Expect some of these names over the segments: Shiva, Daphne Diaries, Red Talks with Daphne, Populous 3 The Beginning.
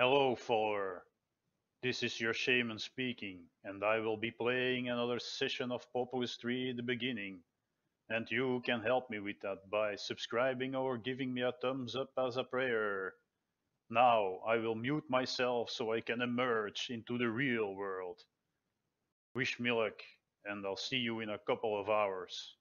Hello, follower. This is your shaman speaking, and I will be playing another session of Populous 3 The Beginning. And you can help me with that by subscribing or giving me a thumbs up as a prayer. Now I will mute myself so I can emerge into the real world. Wish me luck, and I'll see you in a couple of hours.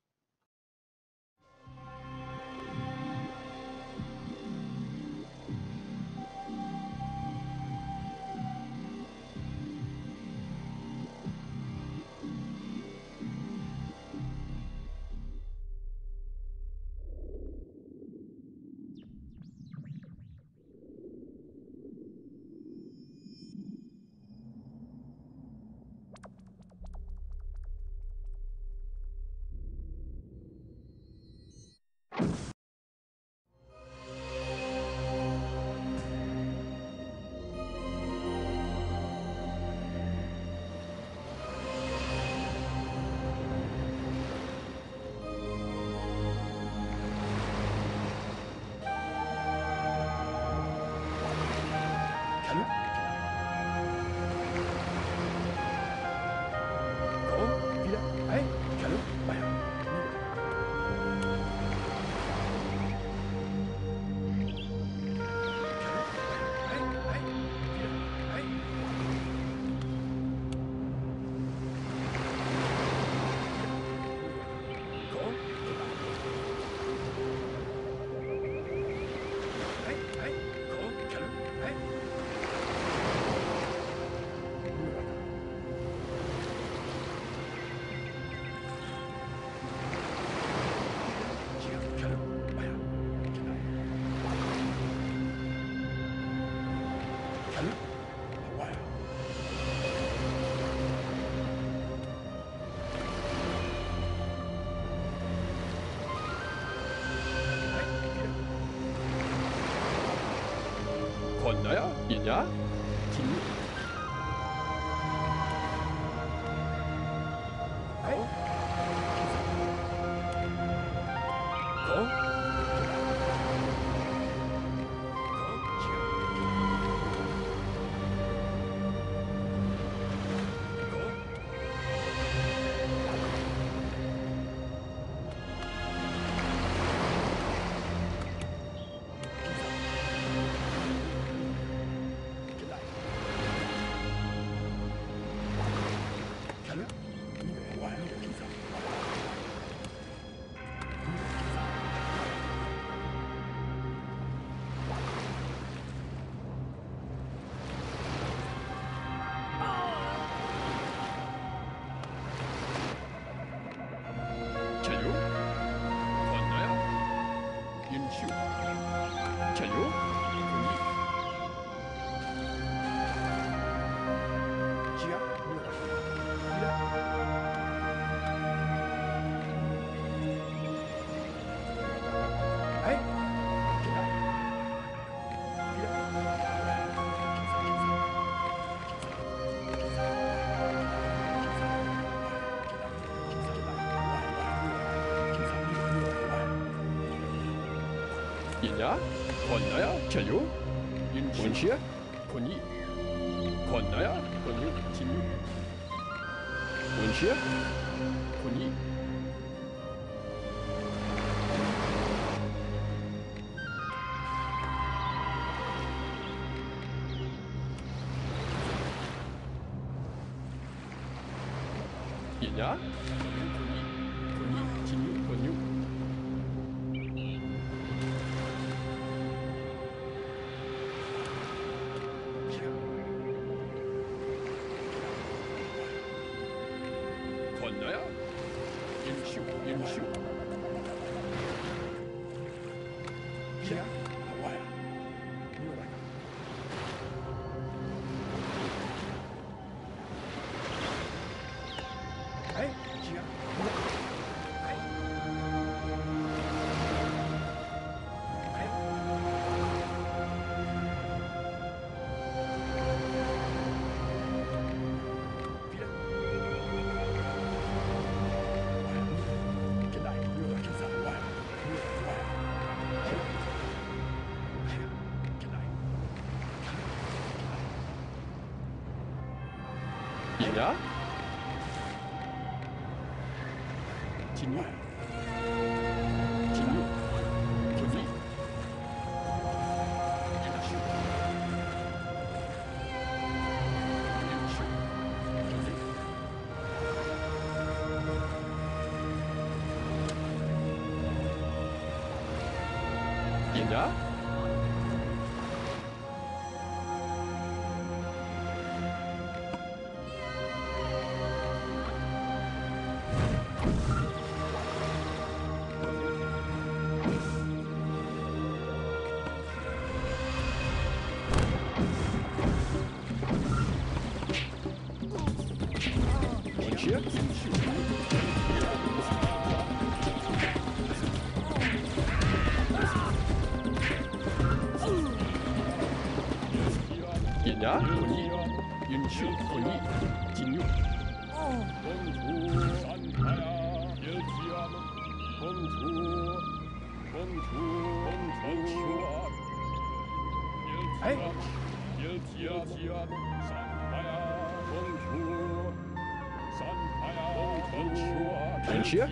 Ja? Ina, Konaya, Chayo, Konshia, Koni, Konaya, Koni, Timu, Konshia, Koni. Ina, Ja? Tino? Tino? Tino? Ja? Ja? Hier? Und hier?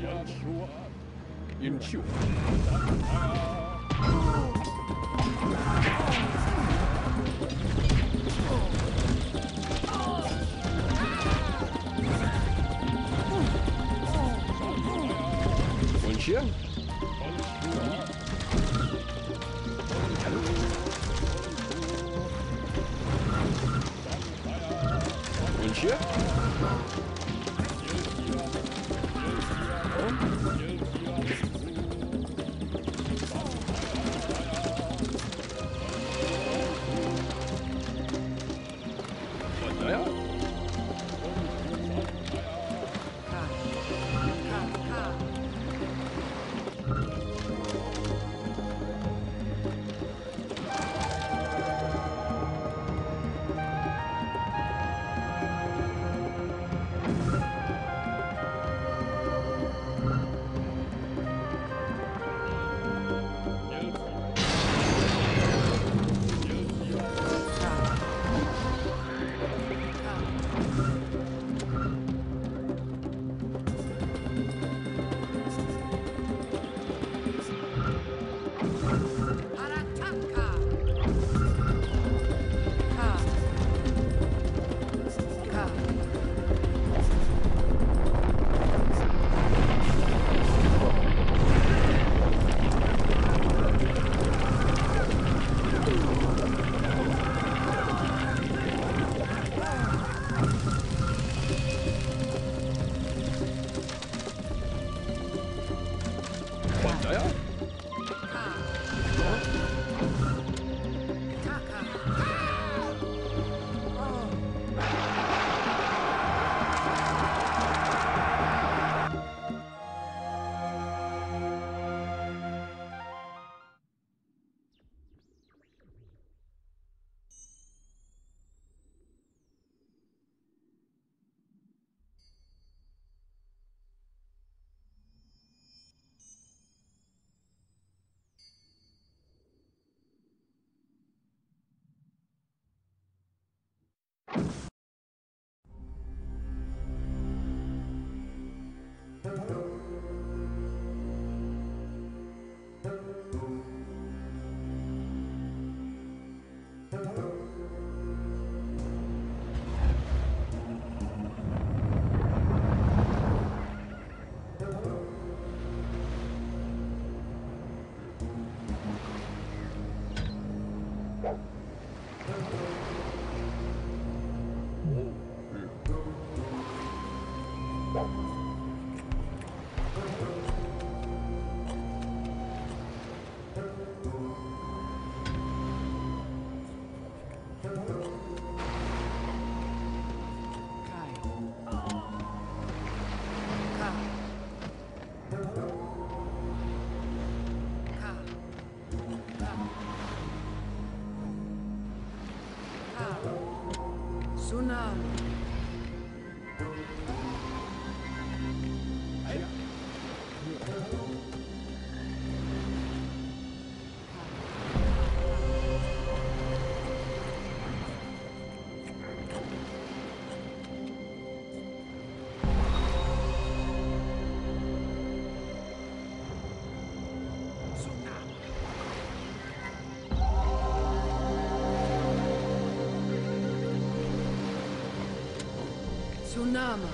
Tsunami.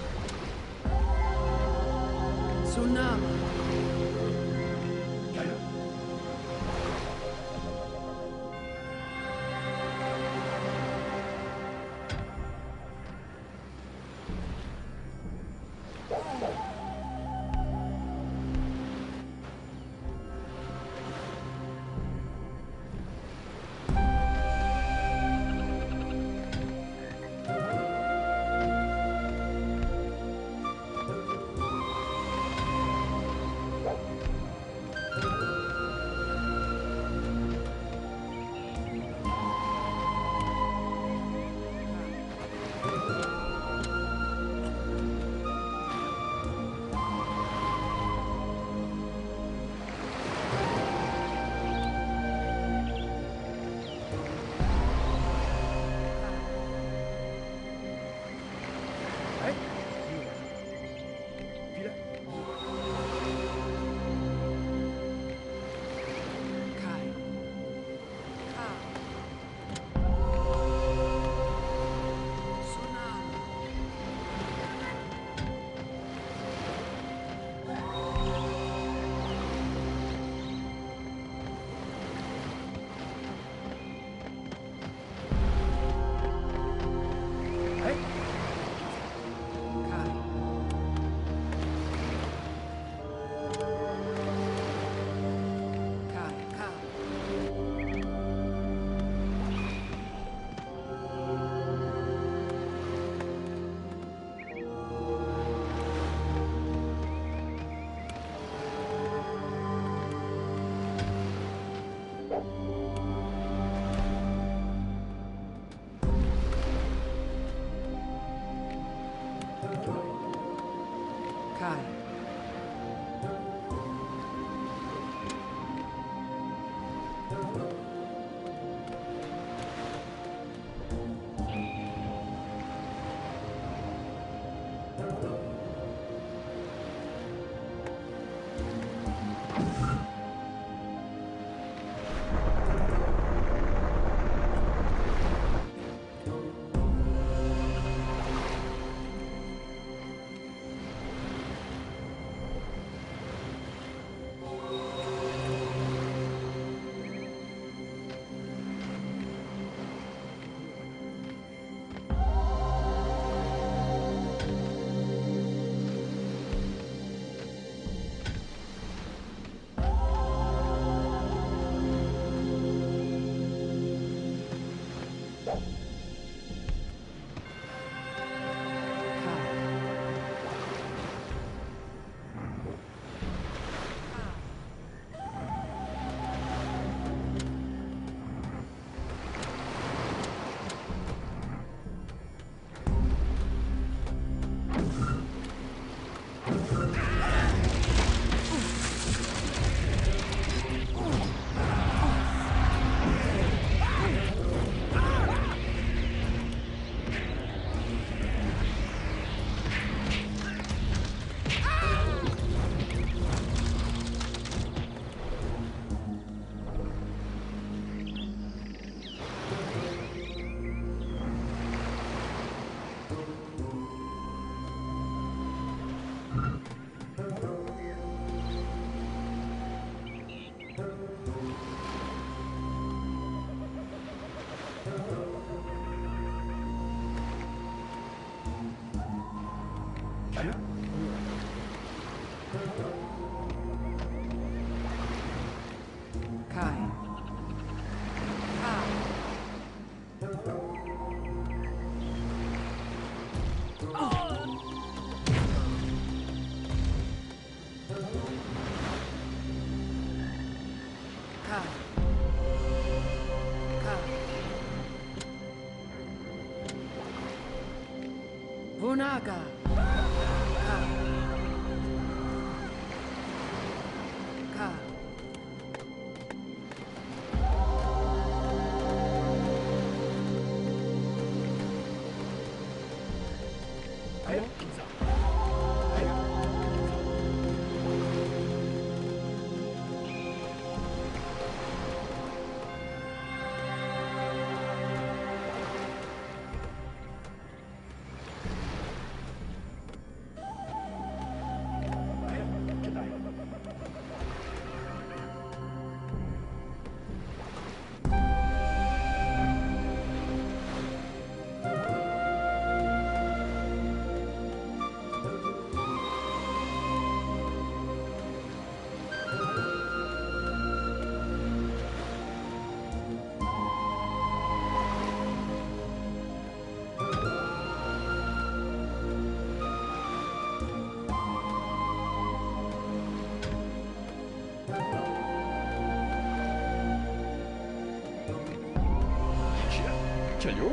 Tsunami. Naga. yo? Ja?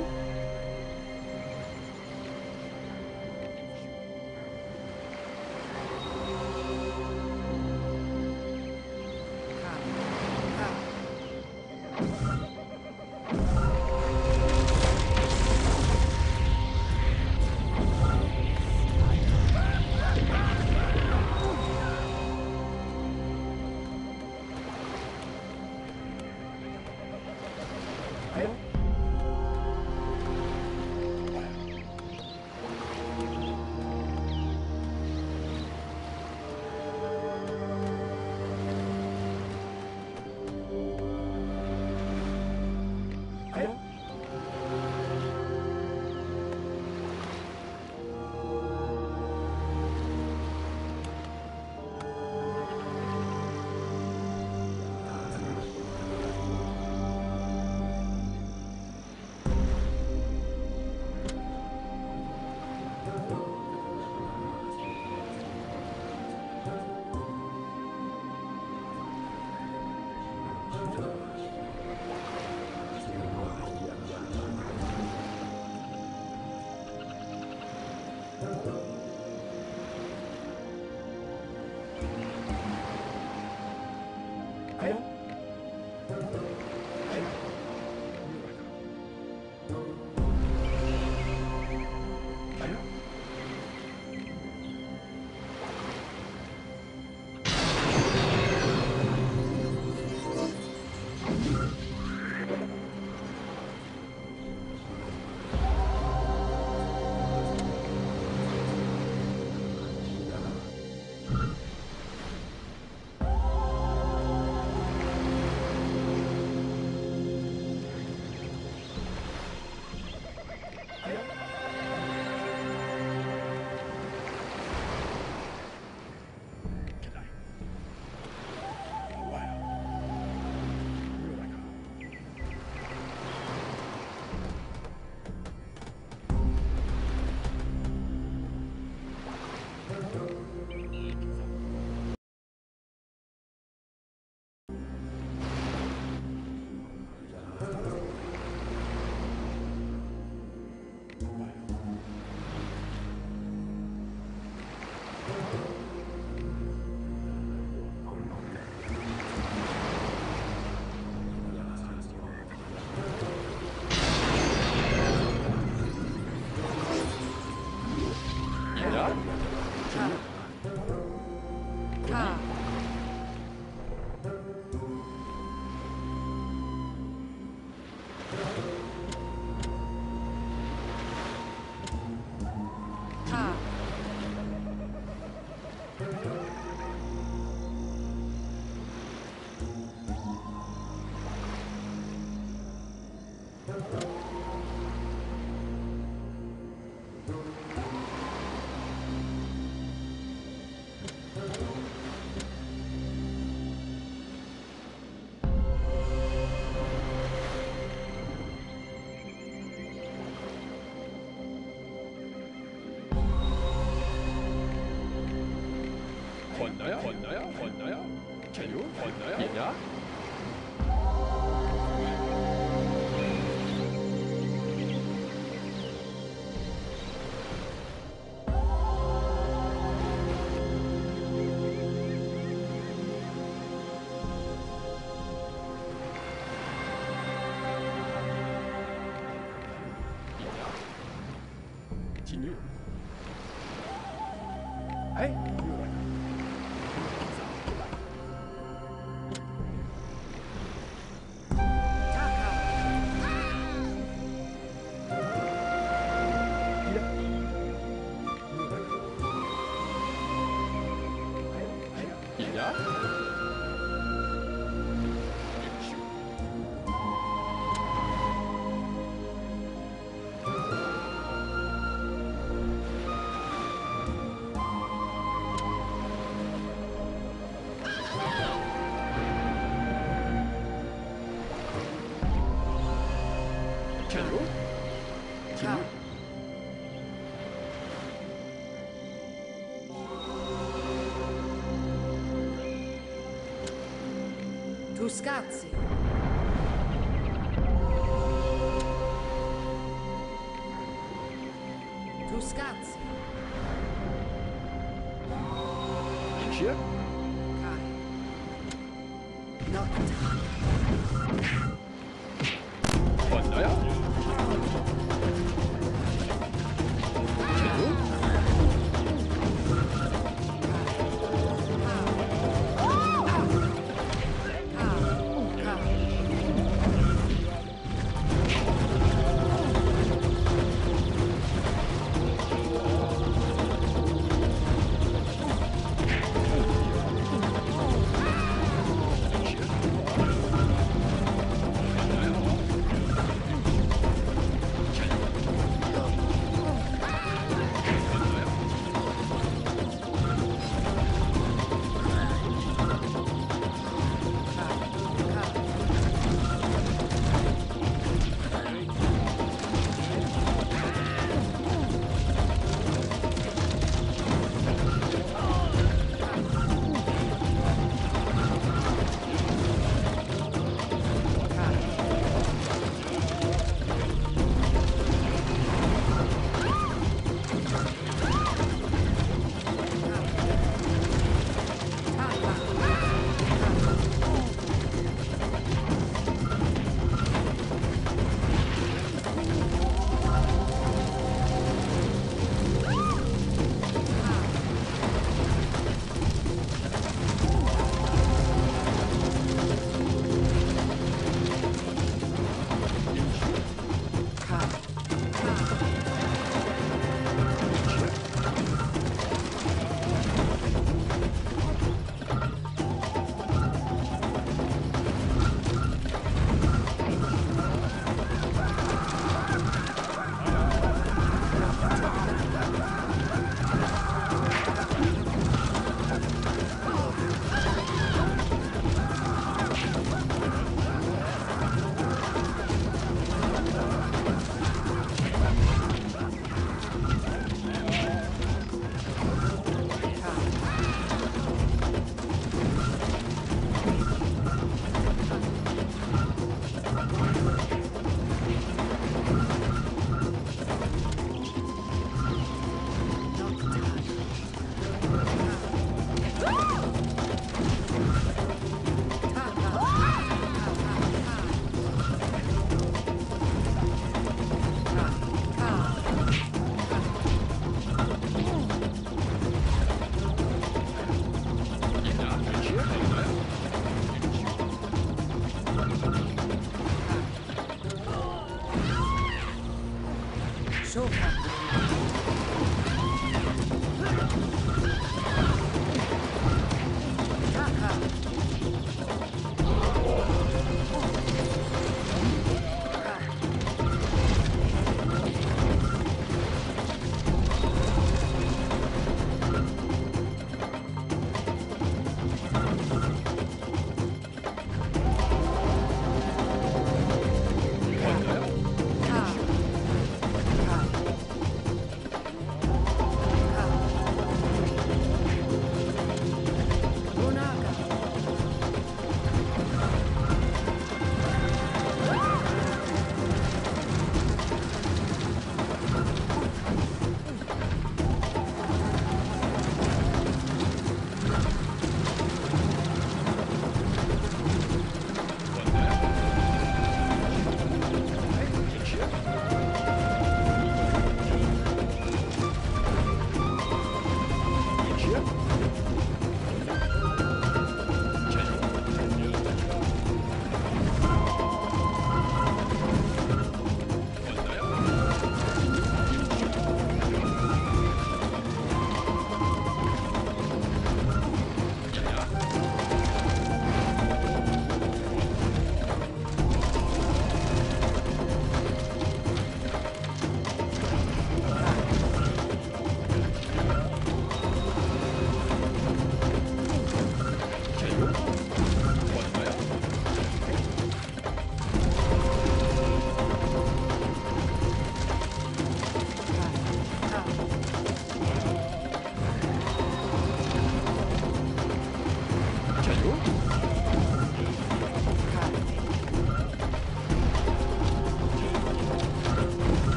Scazzi.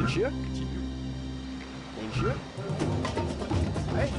And here, continue. And here. Hey.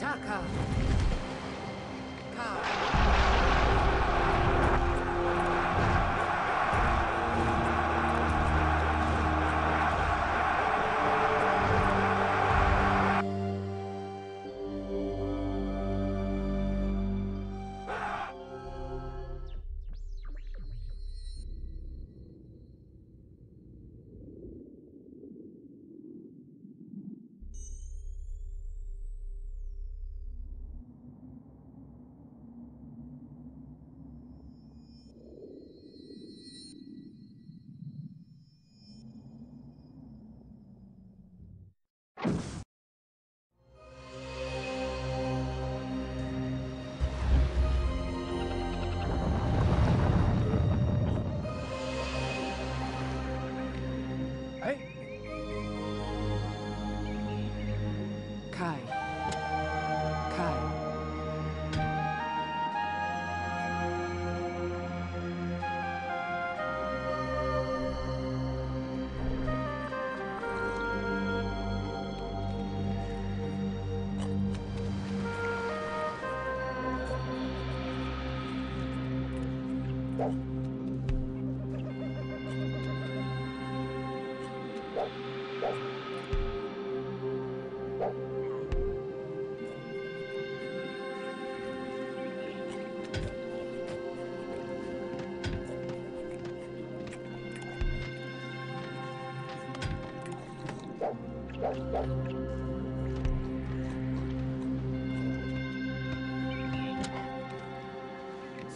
Taka.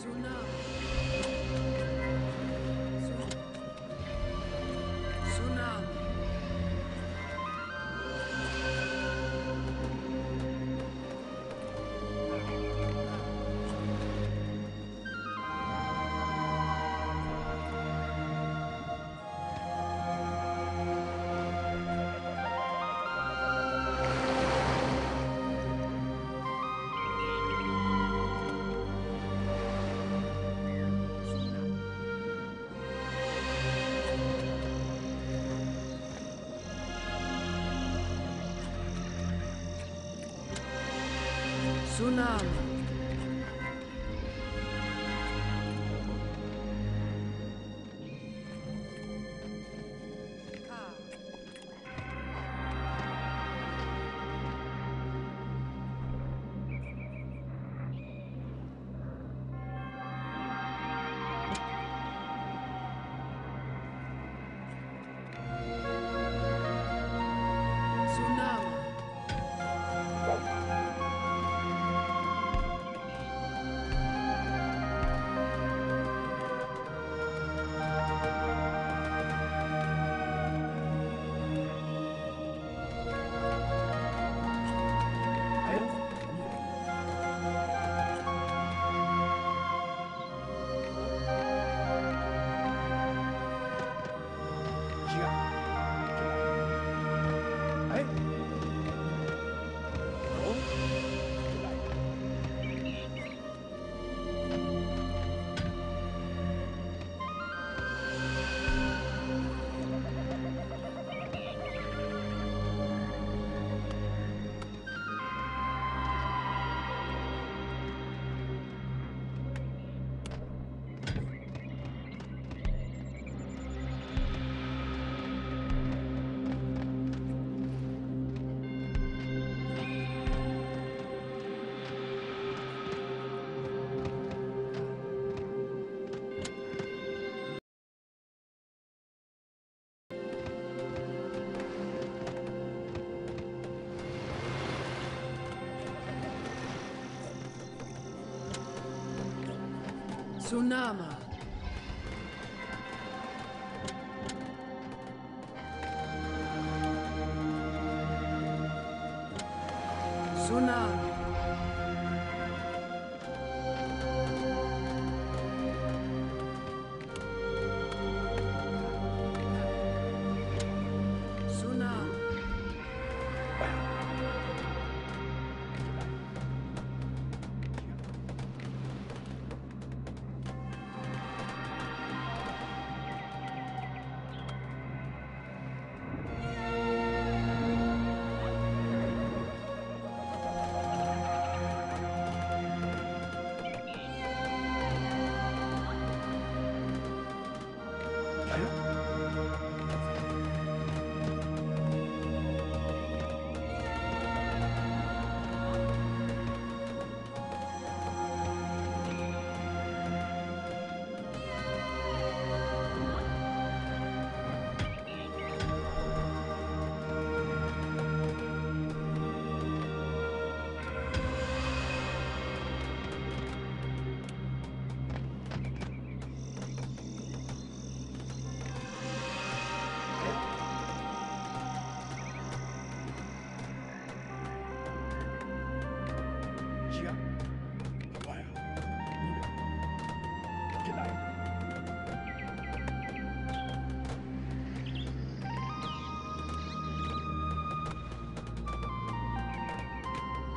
Tsunami. Tsunami. Tsunami.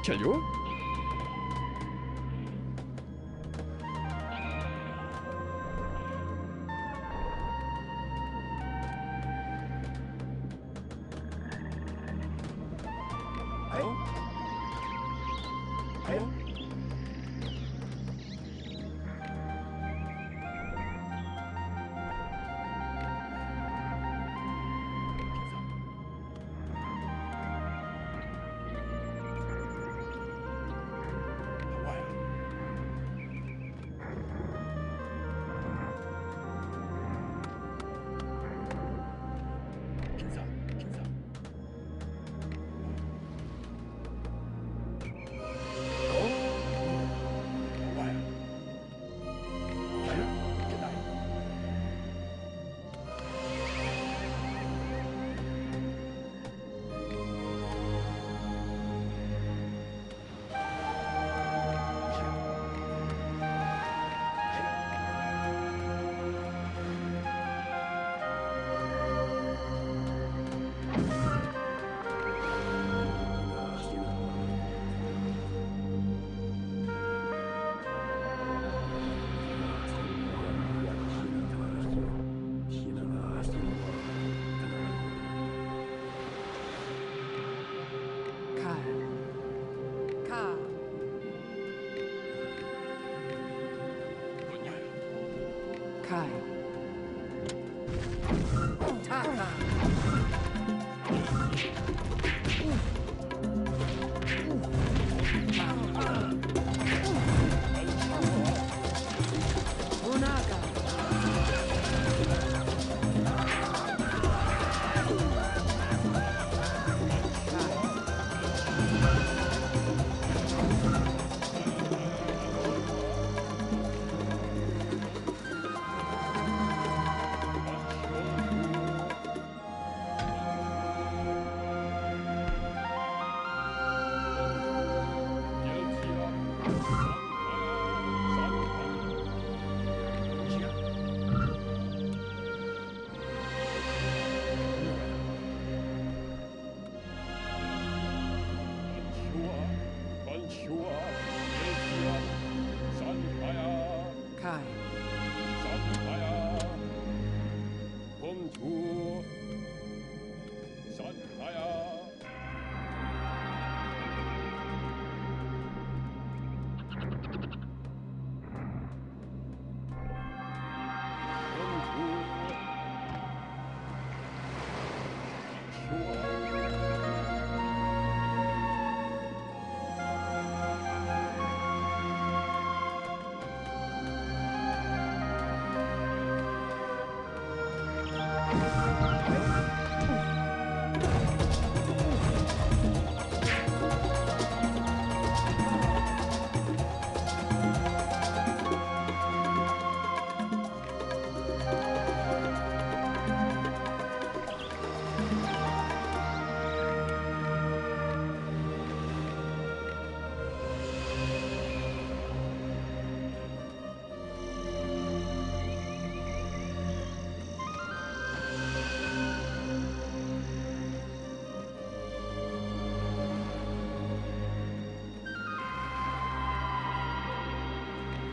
¿Cayó?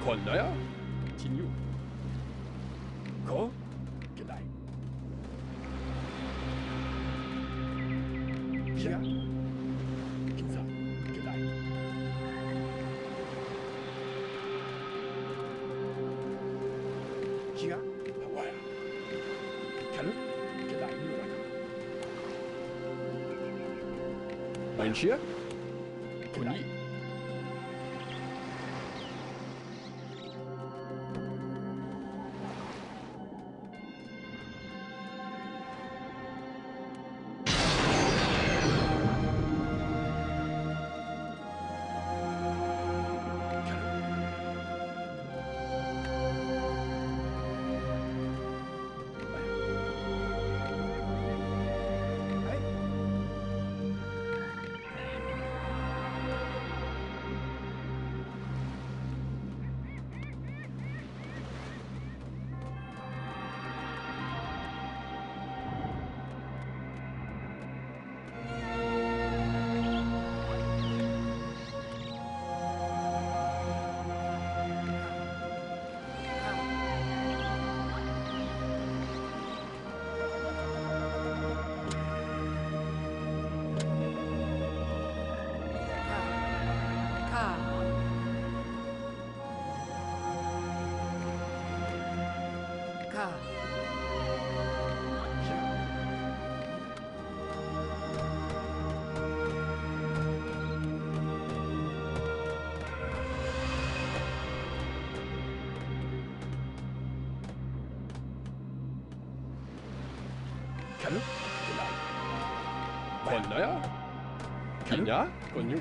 Konaya, continue. Ko, Gelei. Pia, Kinsa, Gelei. Kia, Hawaii. Kalu, Gelei, Nuraka. Ein Schier, Koni. Konaya, Kina, Konyu.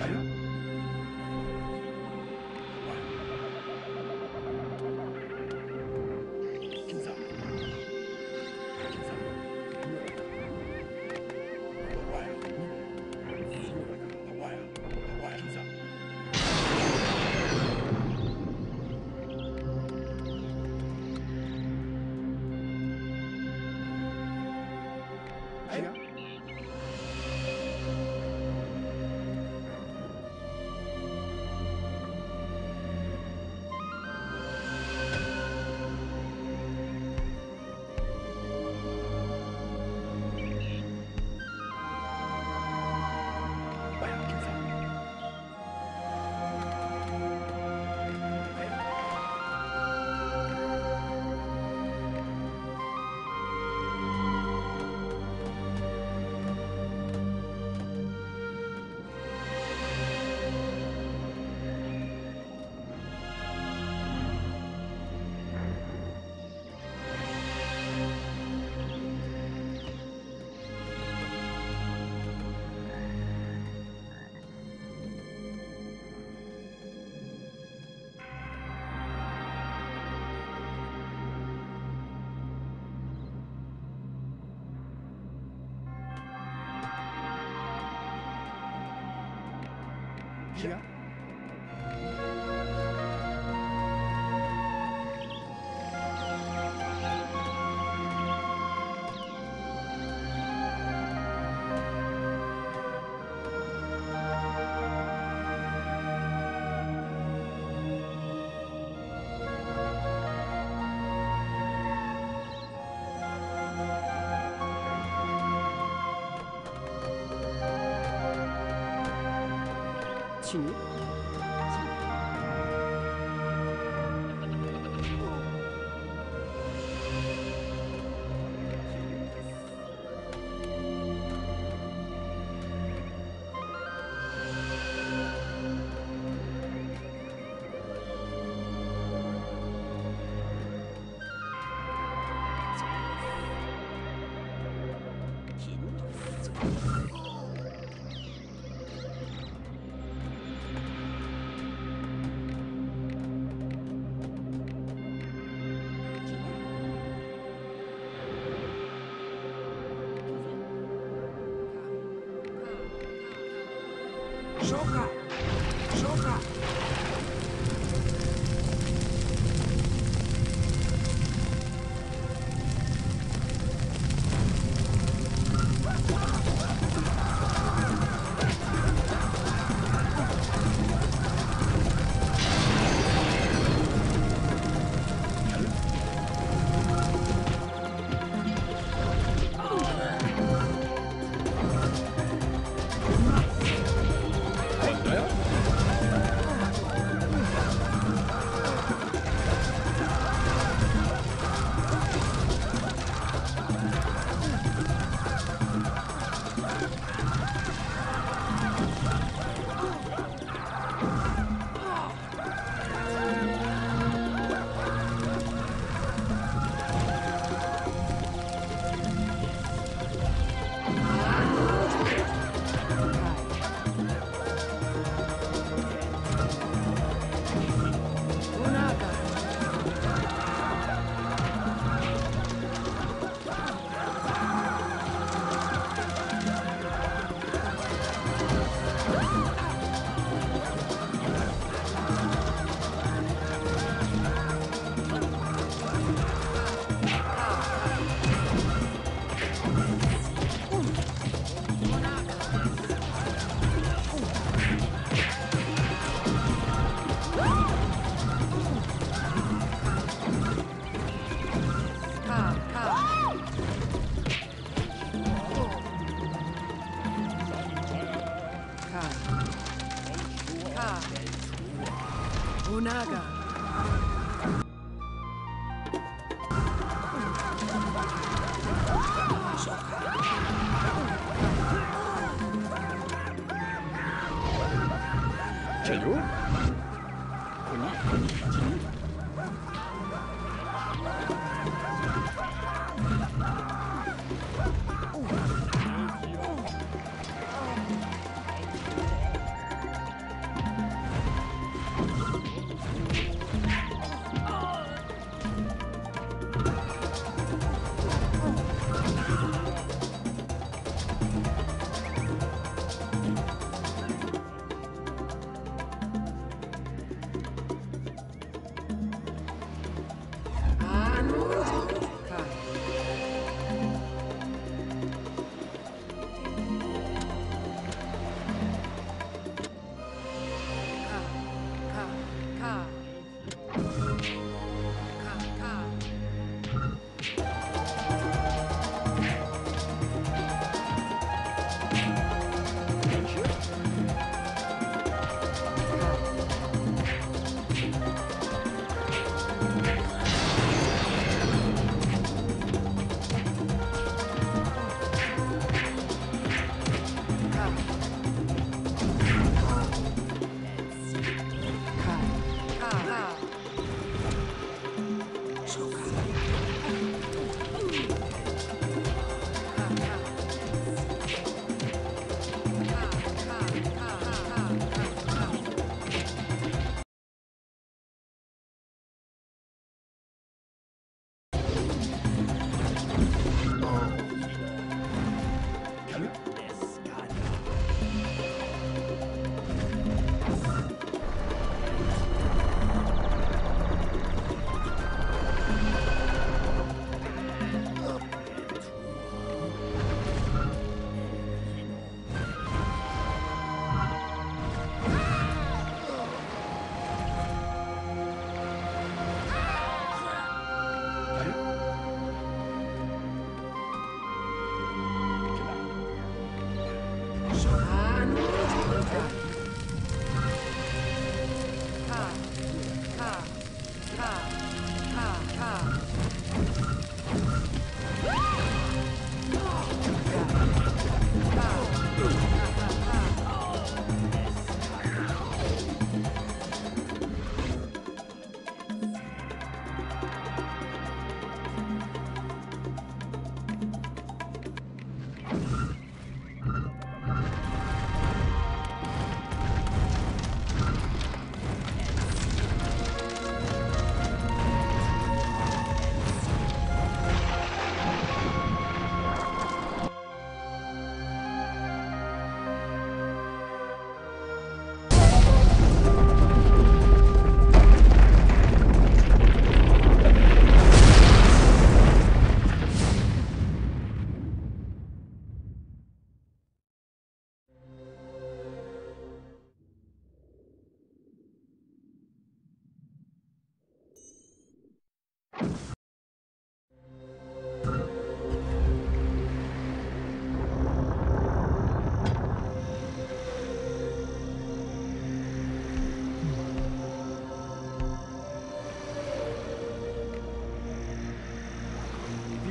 Hallo? hier?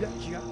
Чаю?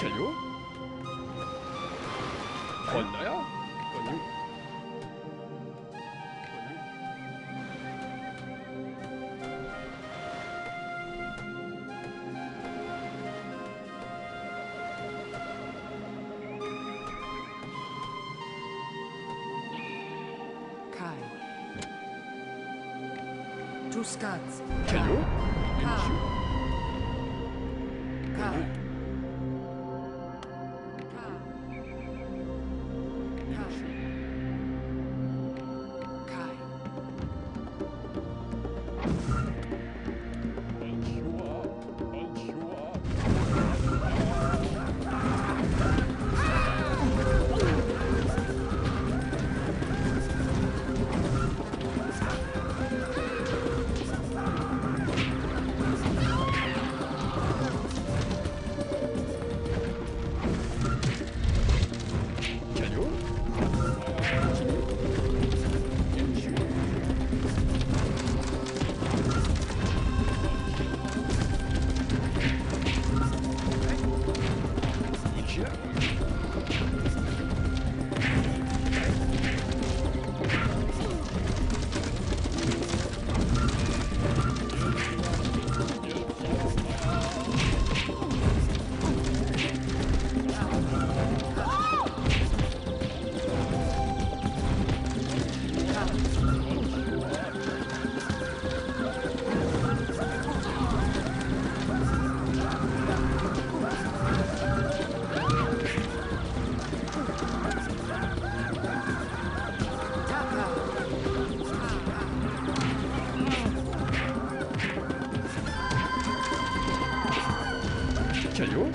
Чаю? Больная? Кай. Тускац. Чаю? Чаю? Wow. catch at you.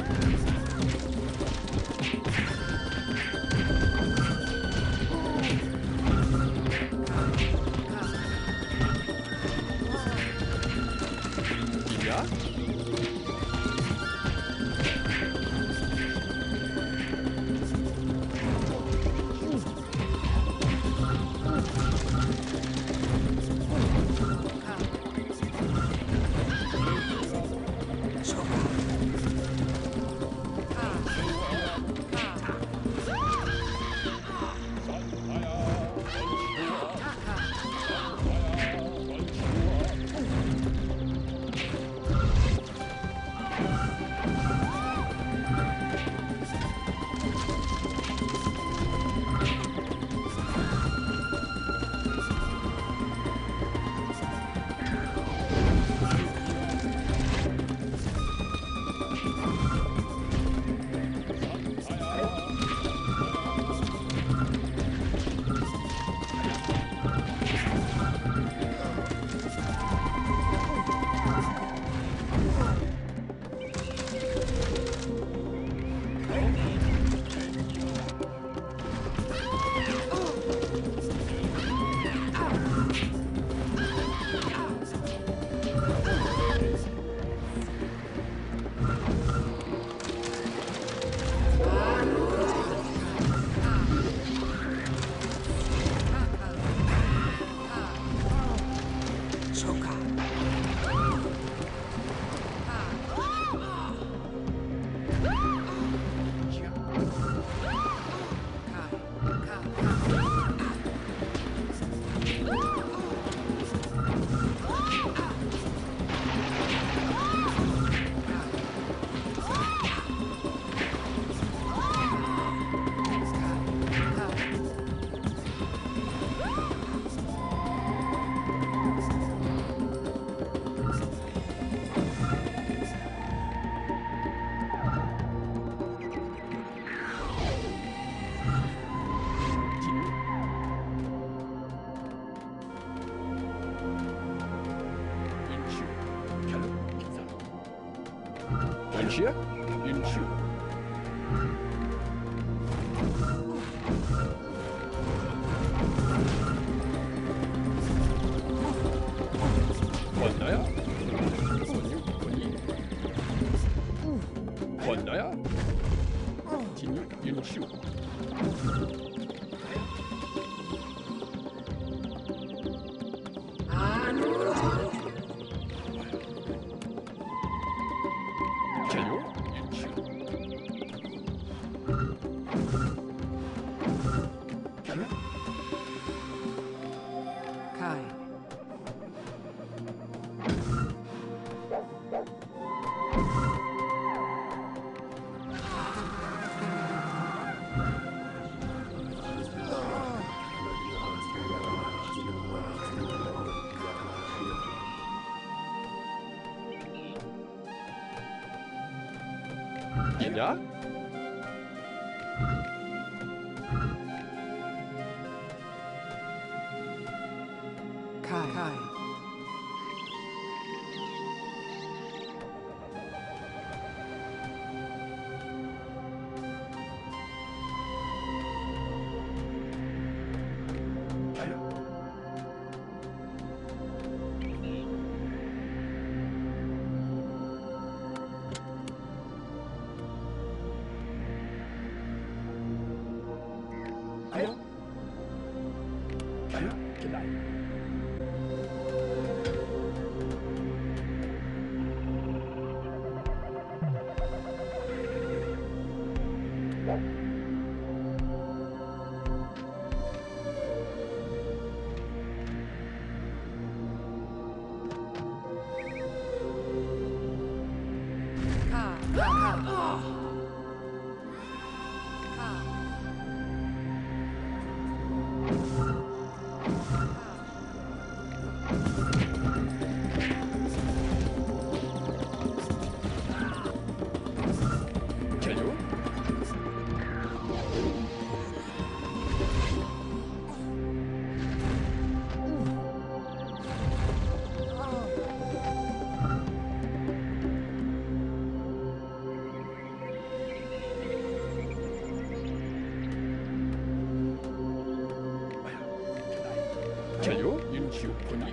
Ja? Kai, Kai. Cubekutter.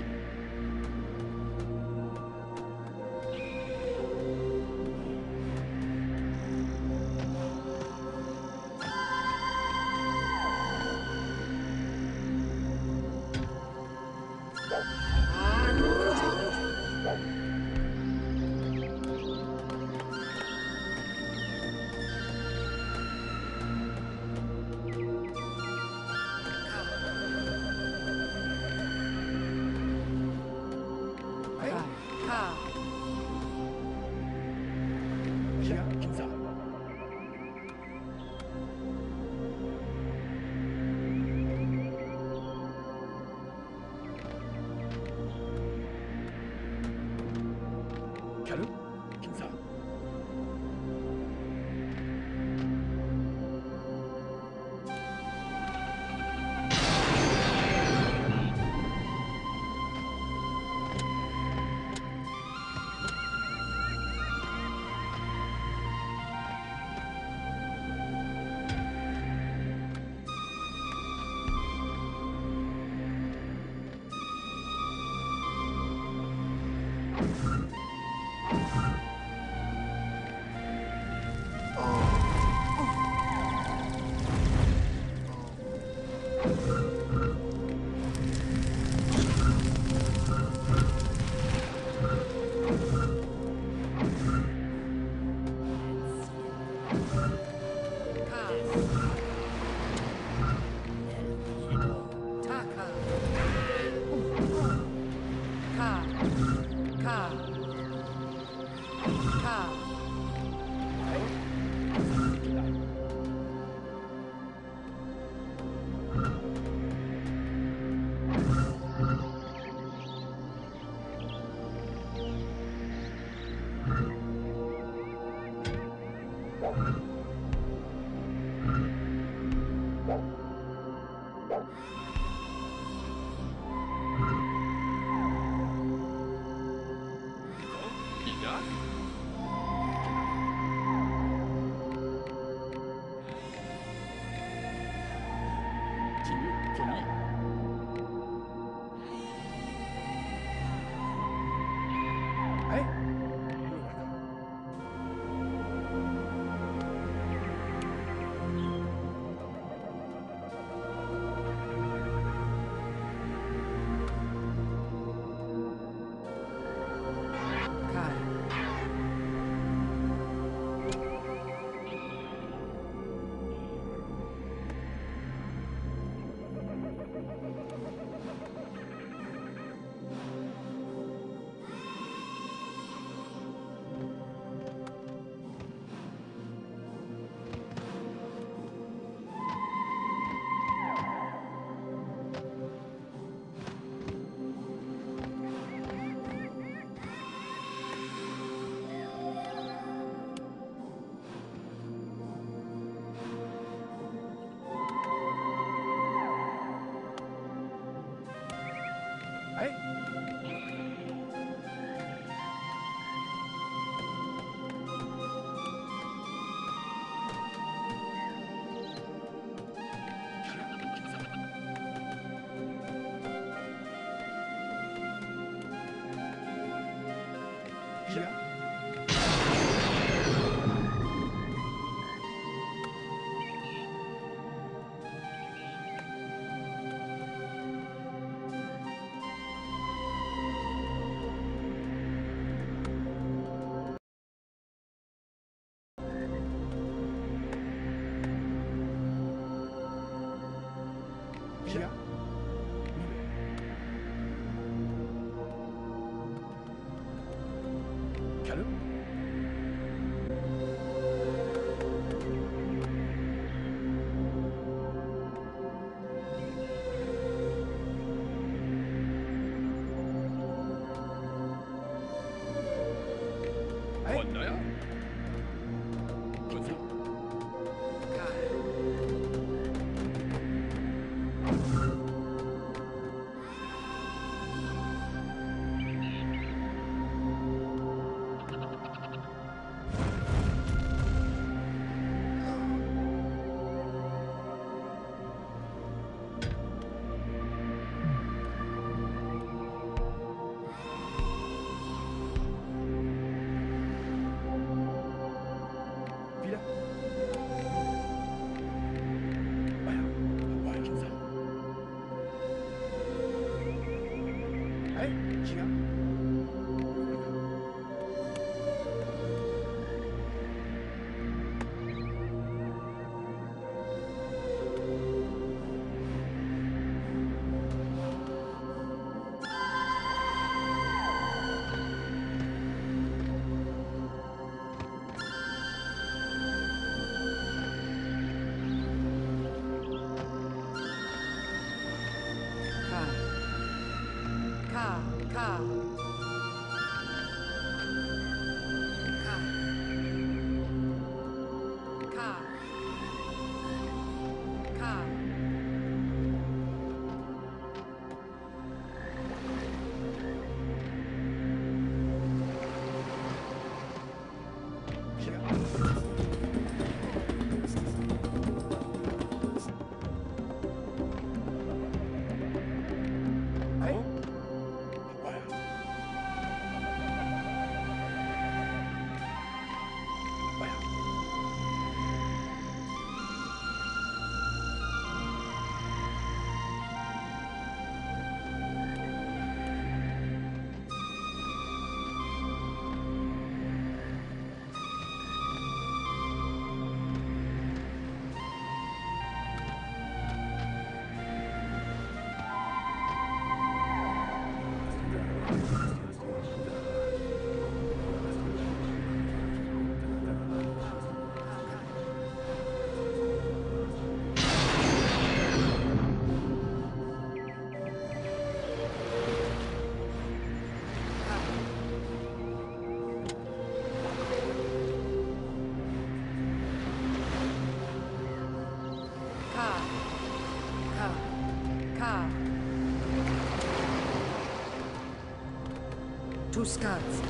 Scouts.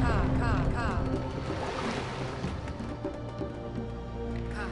Ka, ka, ka. Ka. Ka.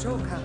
Dimatorzoka.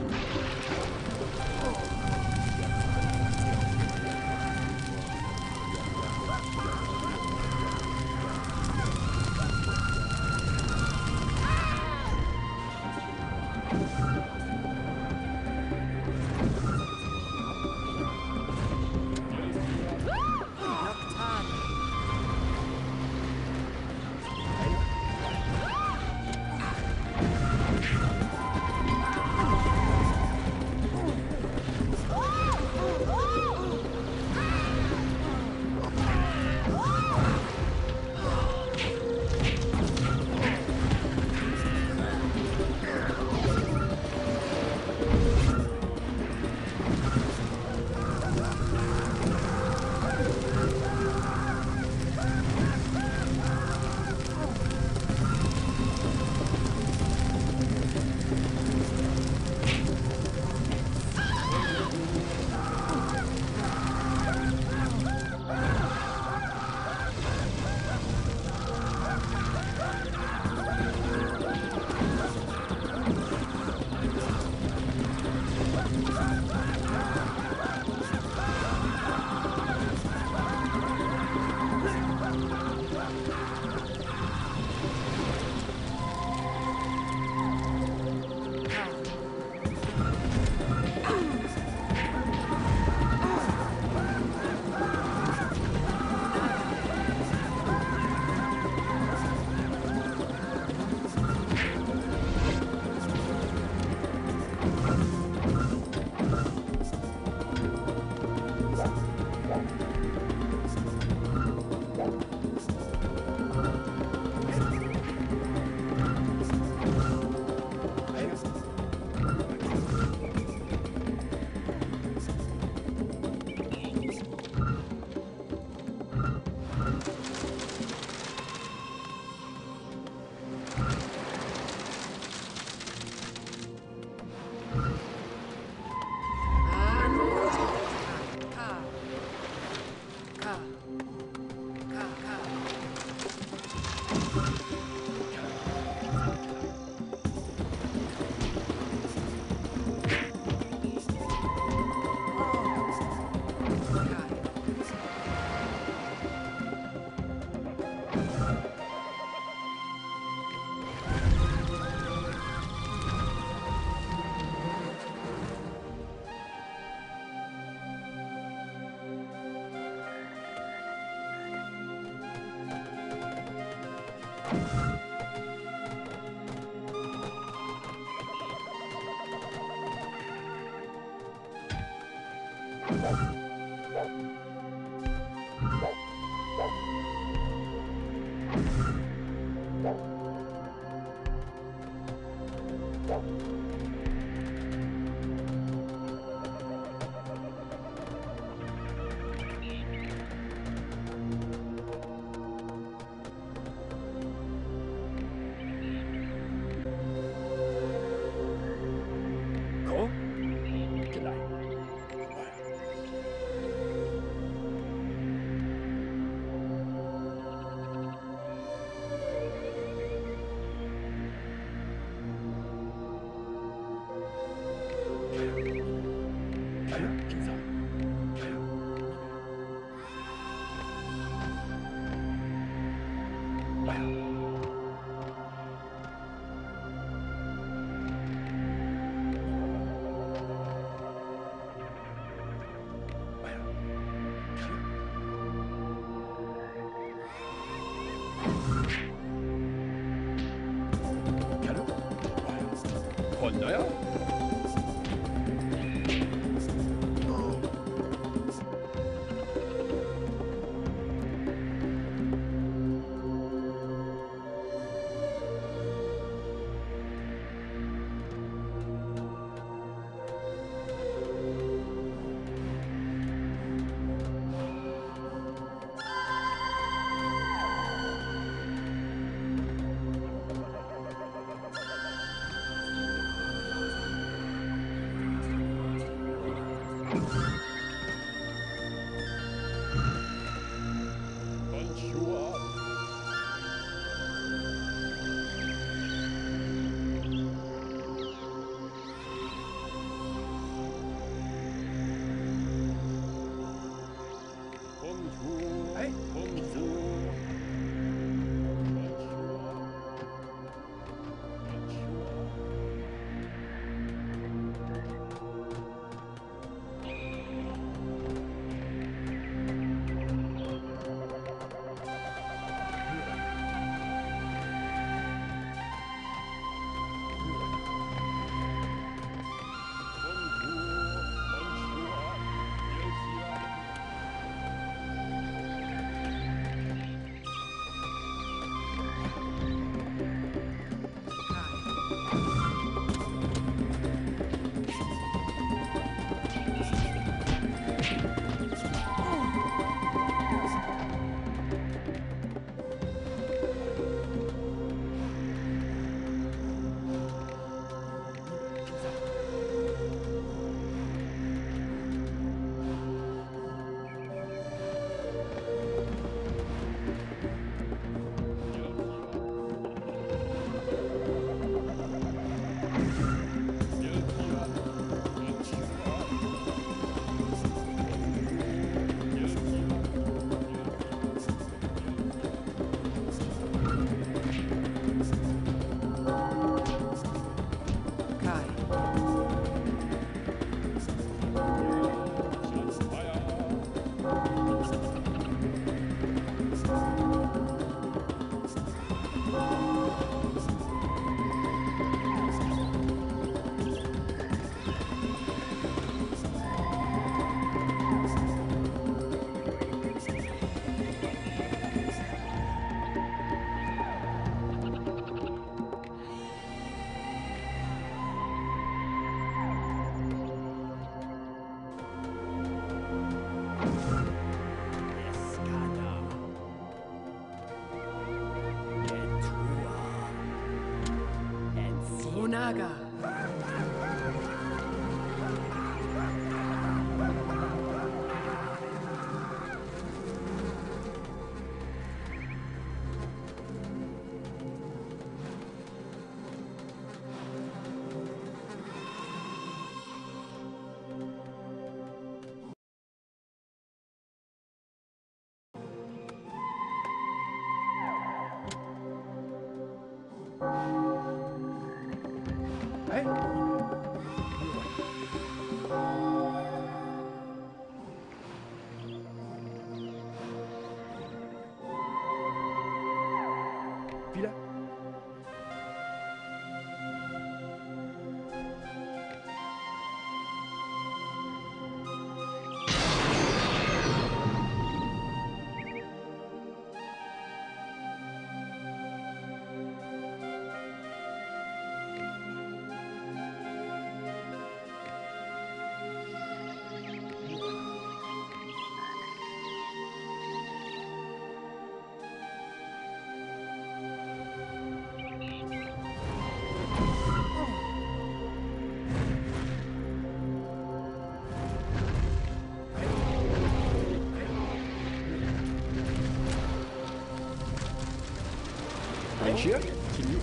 Change here. Continue.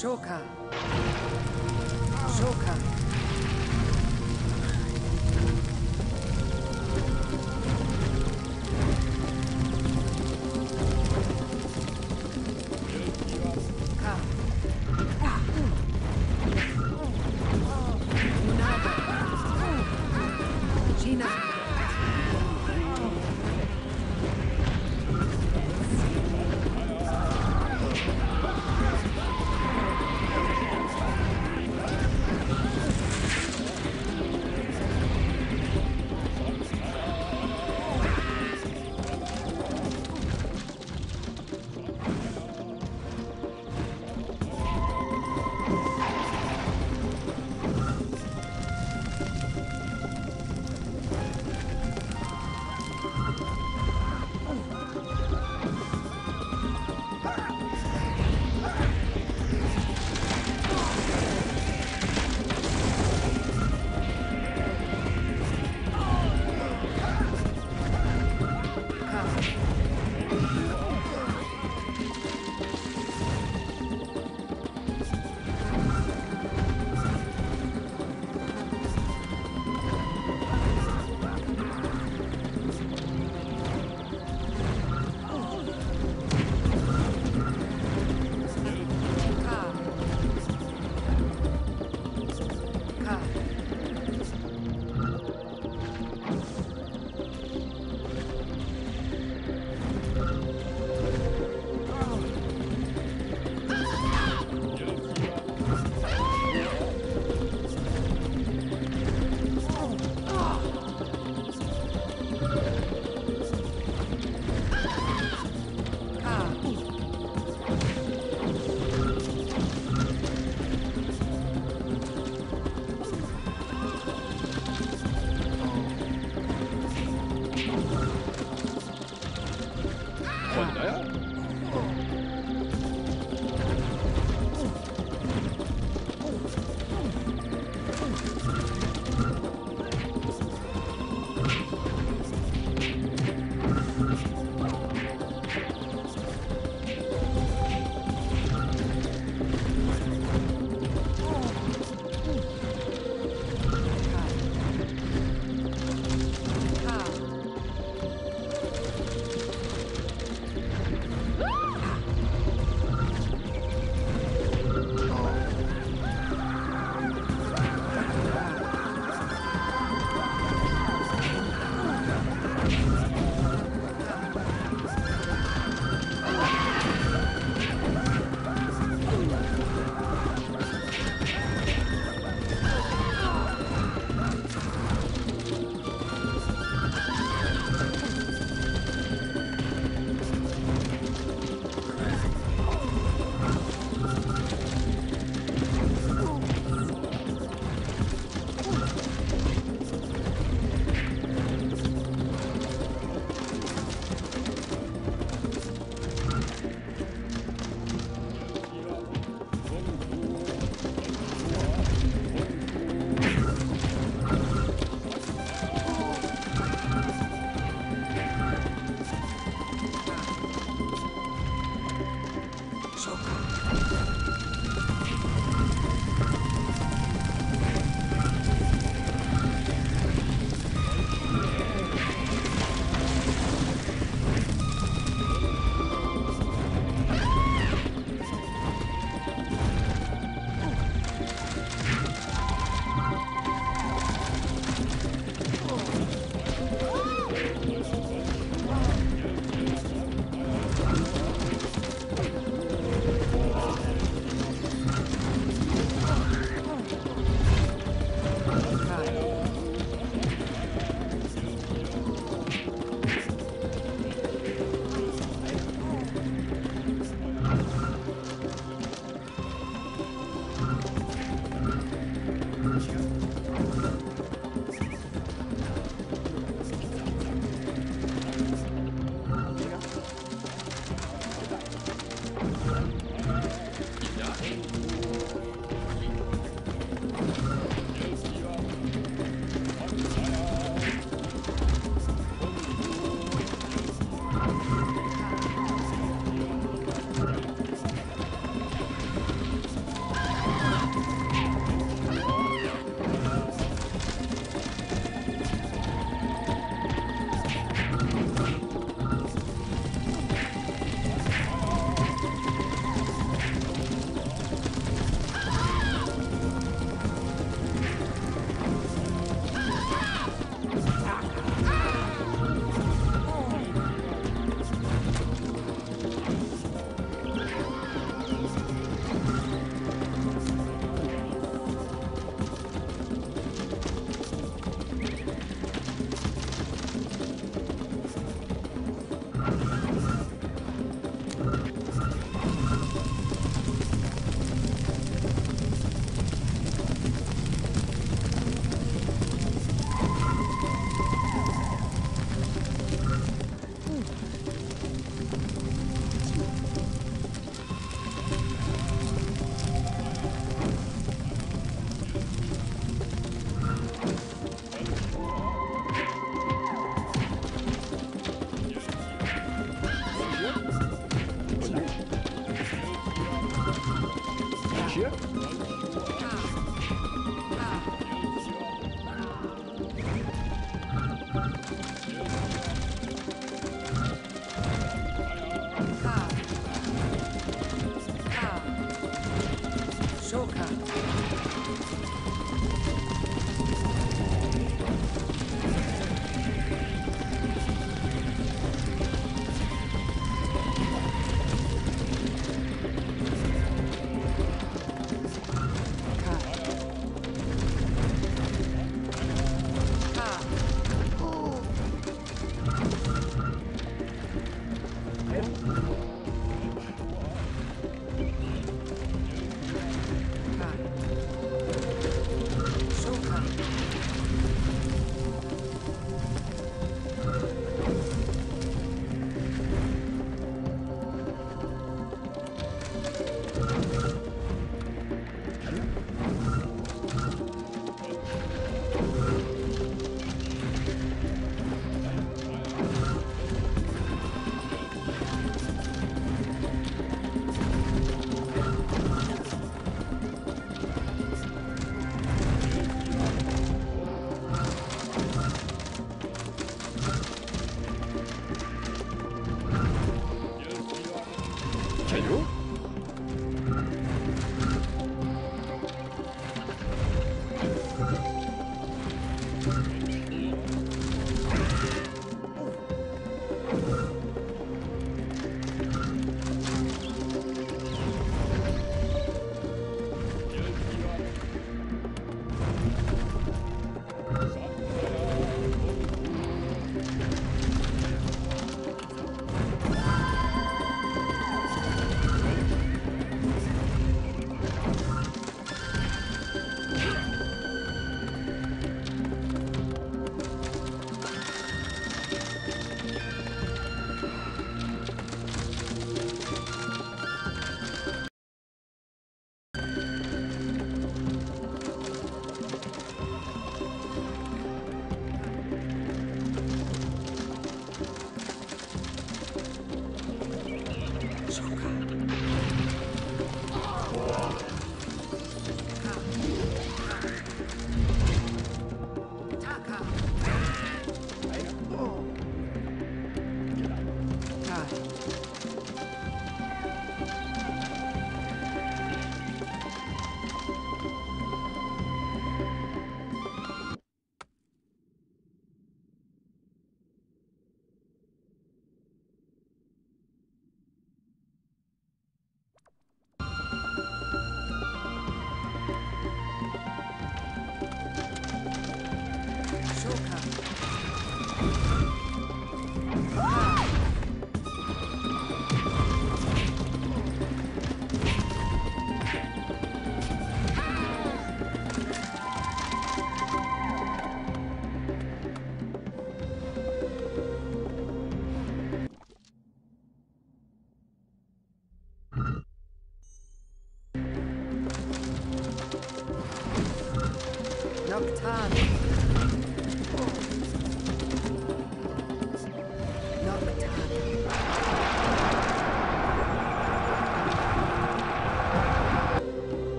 Shoka. Shoka.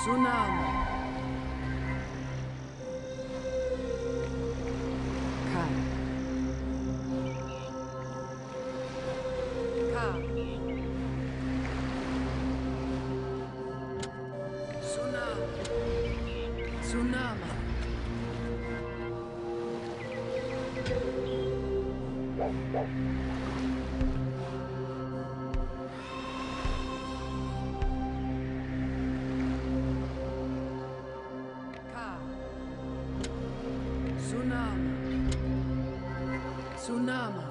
Tsunami. Kai. Ka. Tsunami. Tsunami. Tsunami.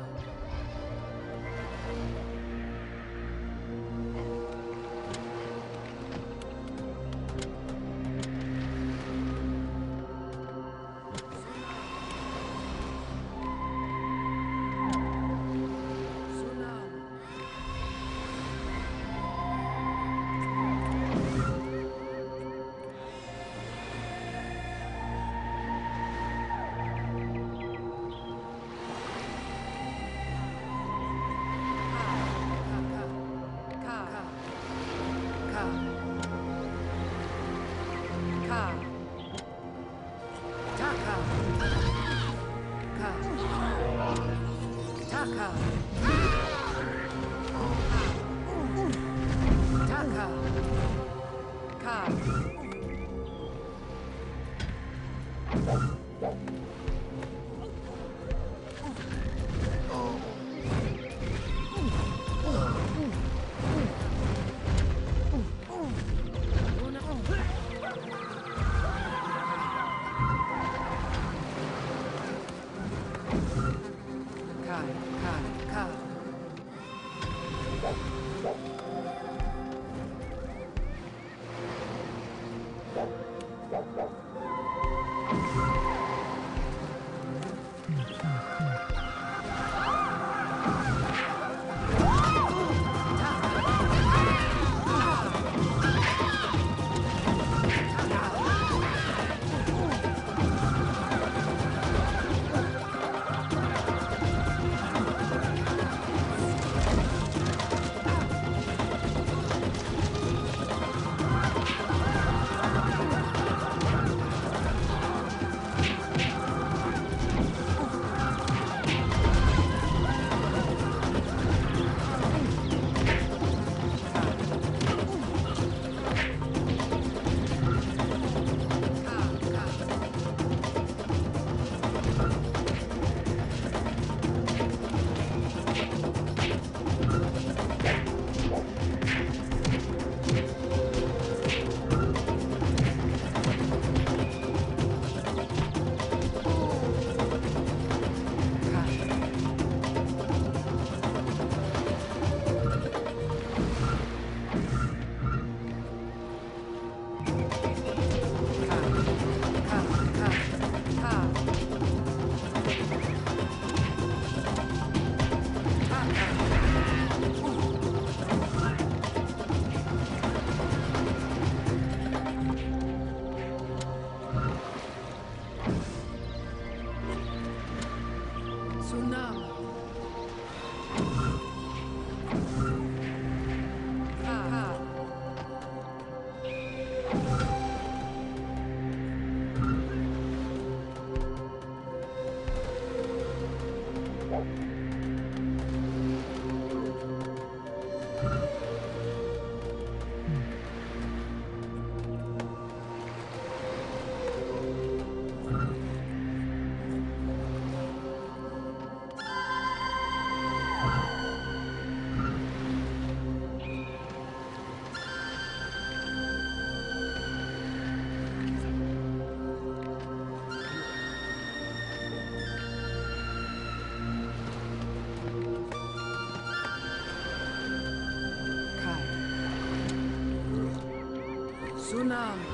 Tsunami.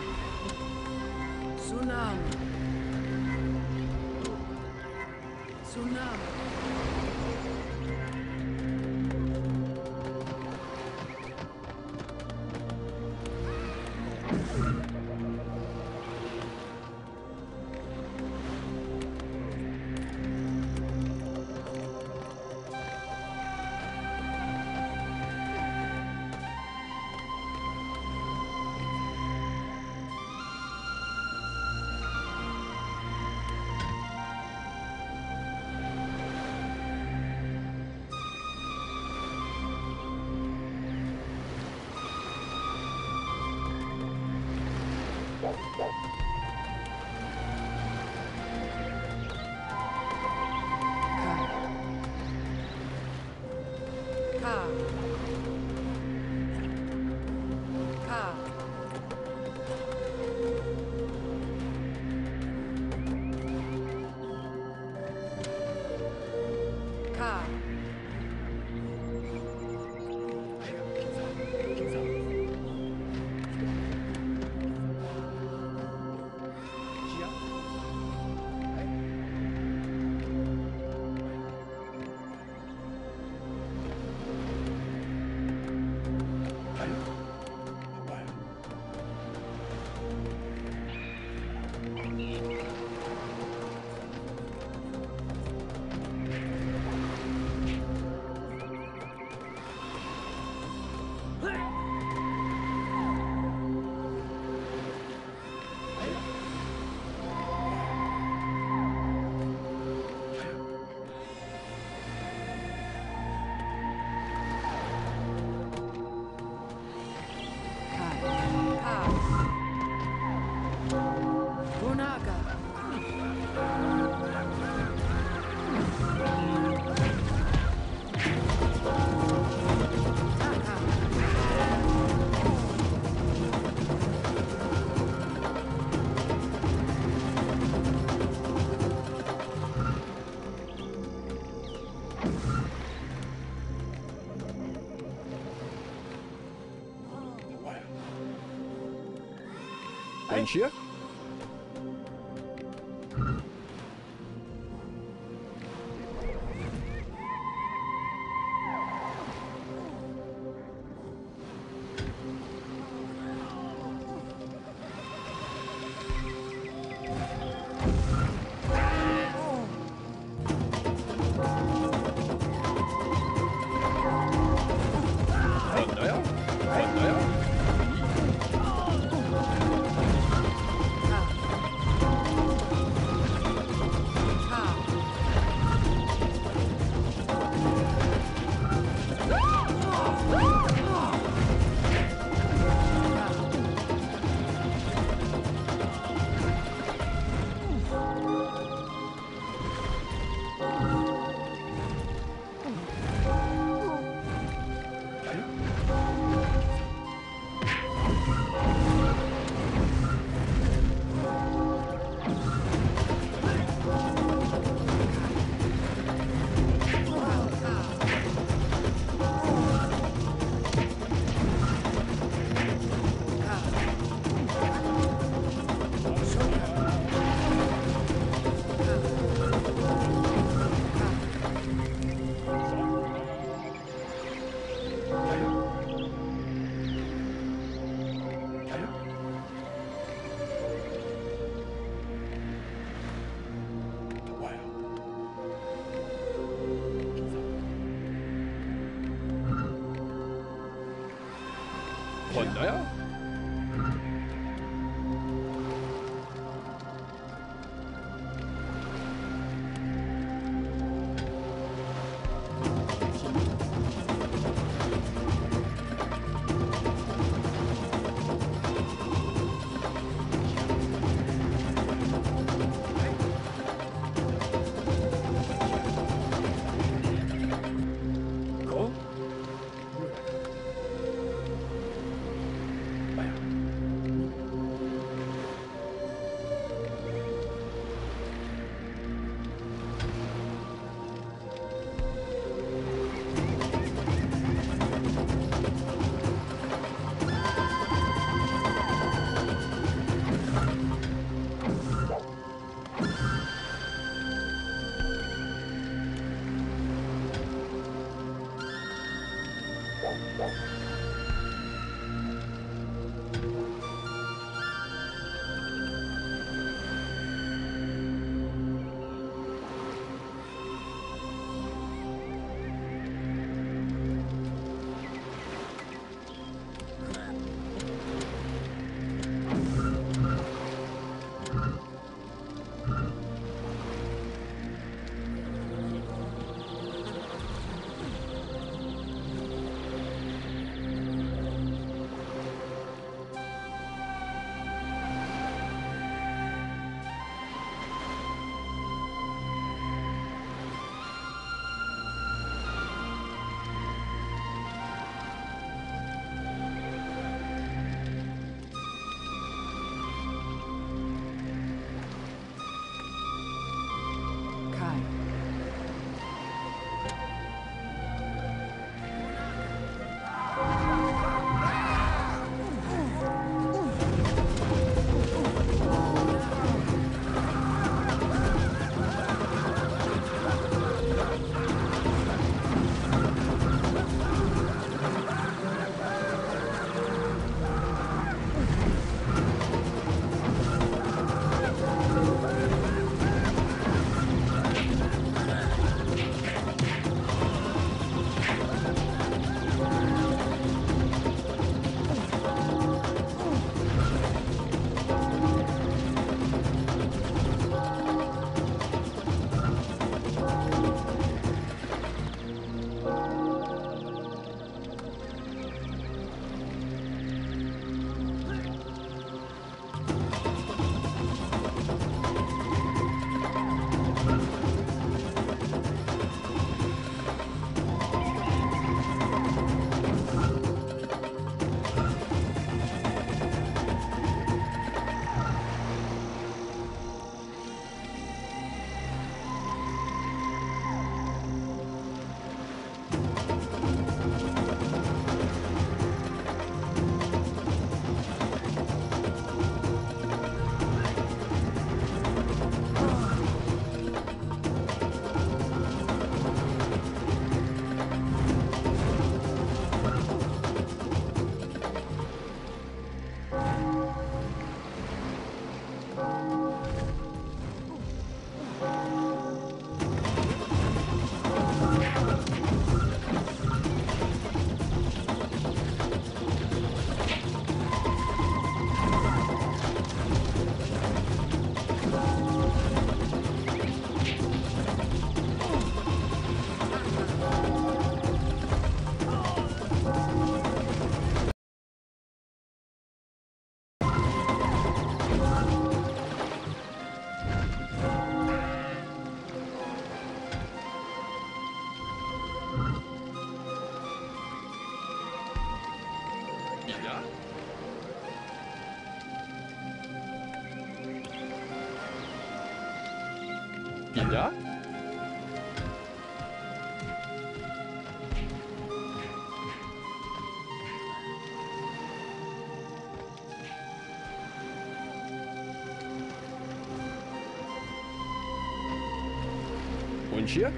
Tsunami. Tsunami. Here? wieder? Und hier?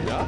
Ja?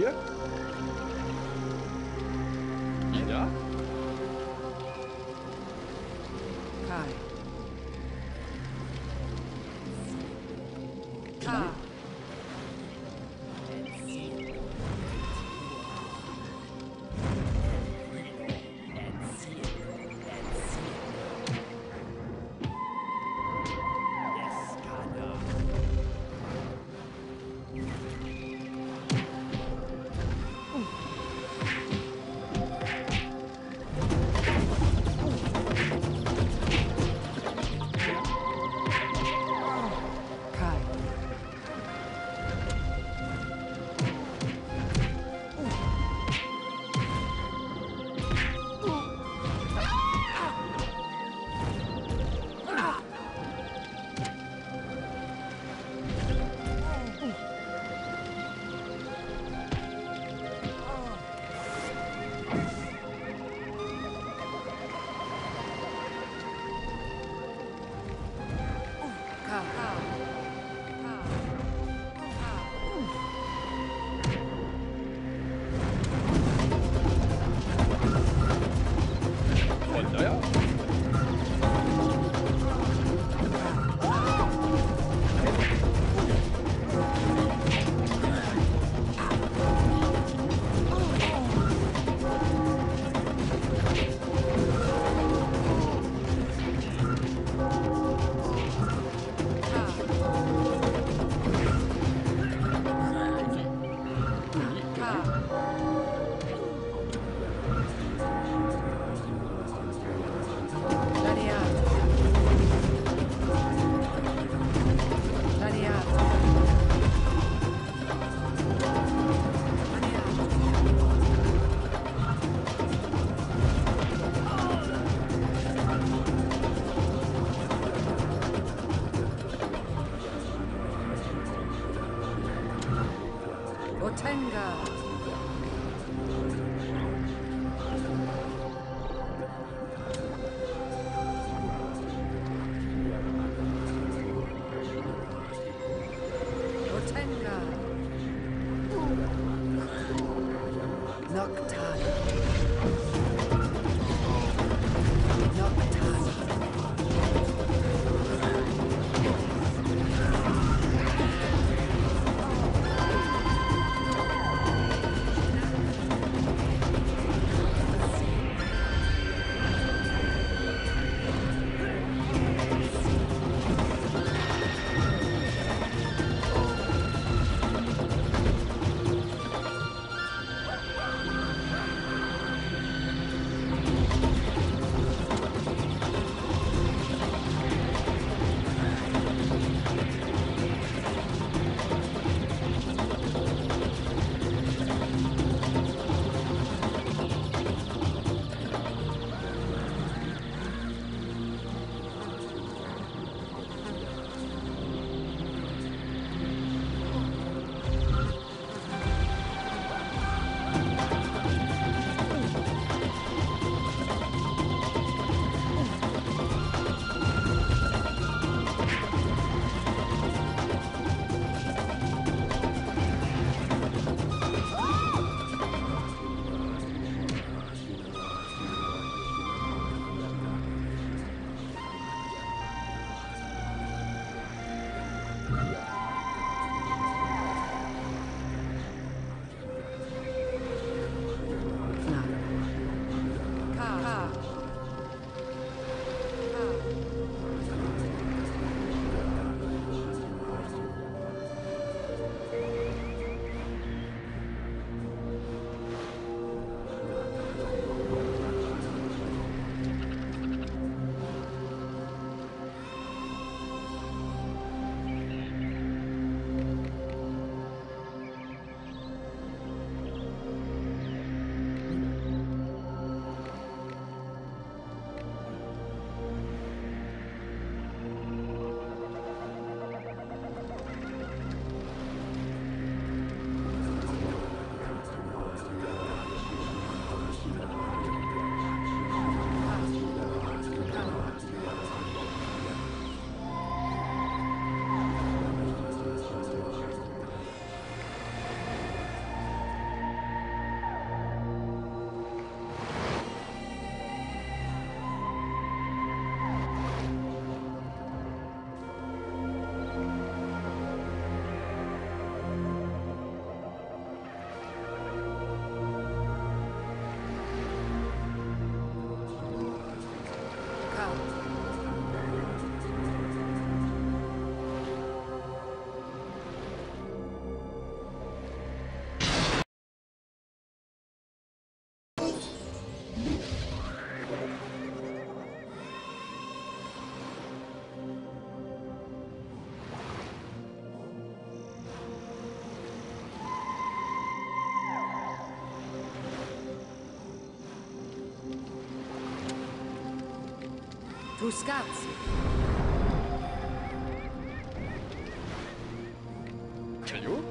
Hier? Ja? Kai. Otenga. Fruscazzi. Caillou?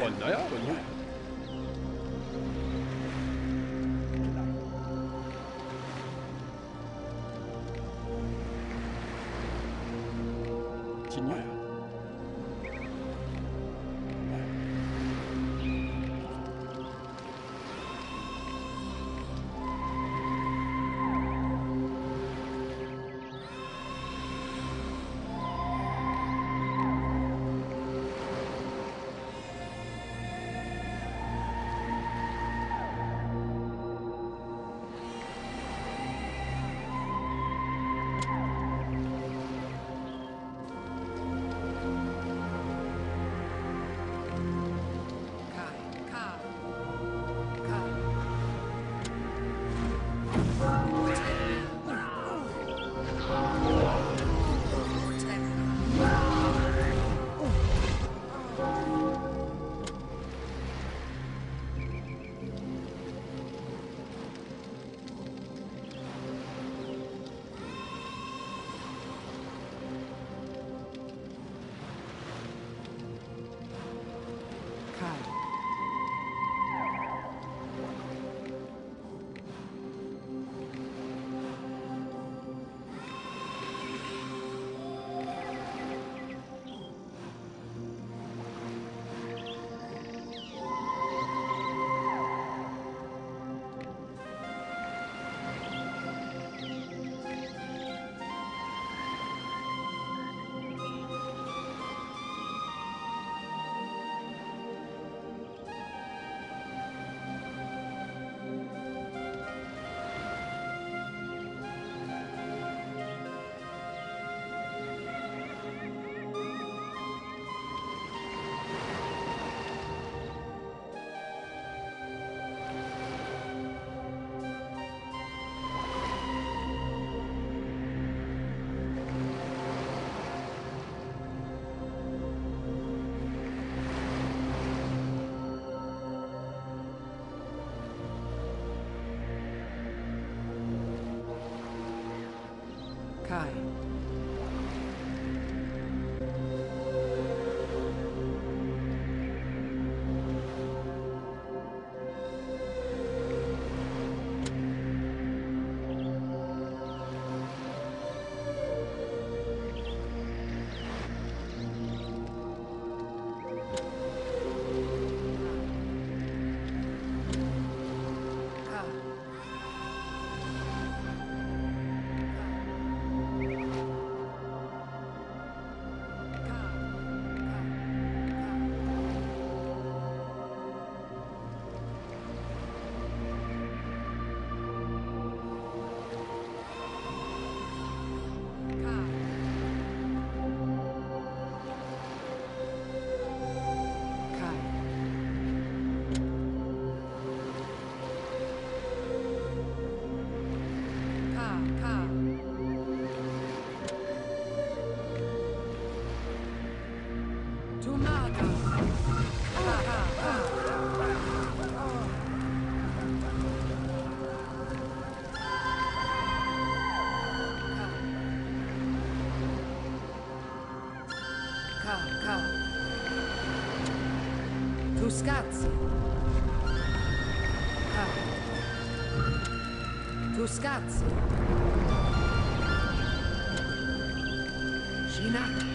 Nachbarn, naja, aber gut. Scazzi. Shinata.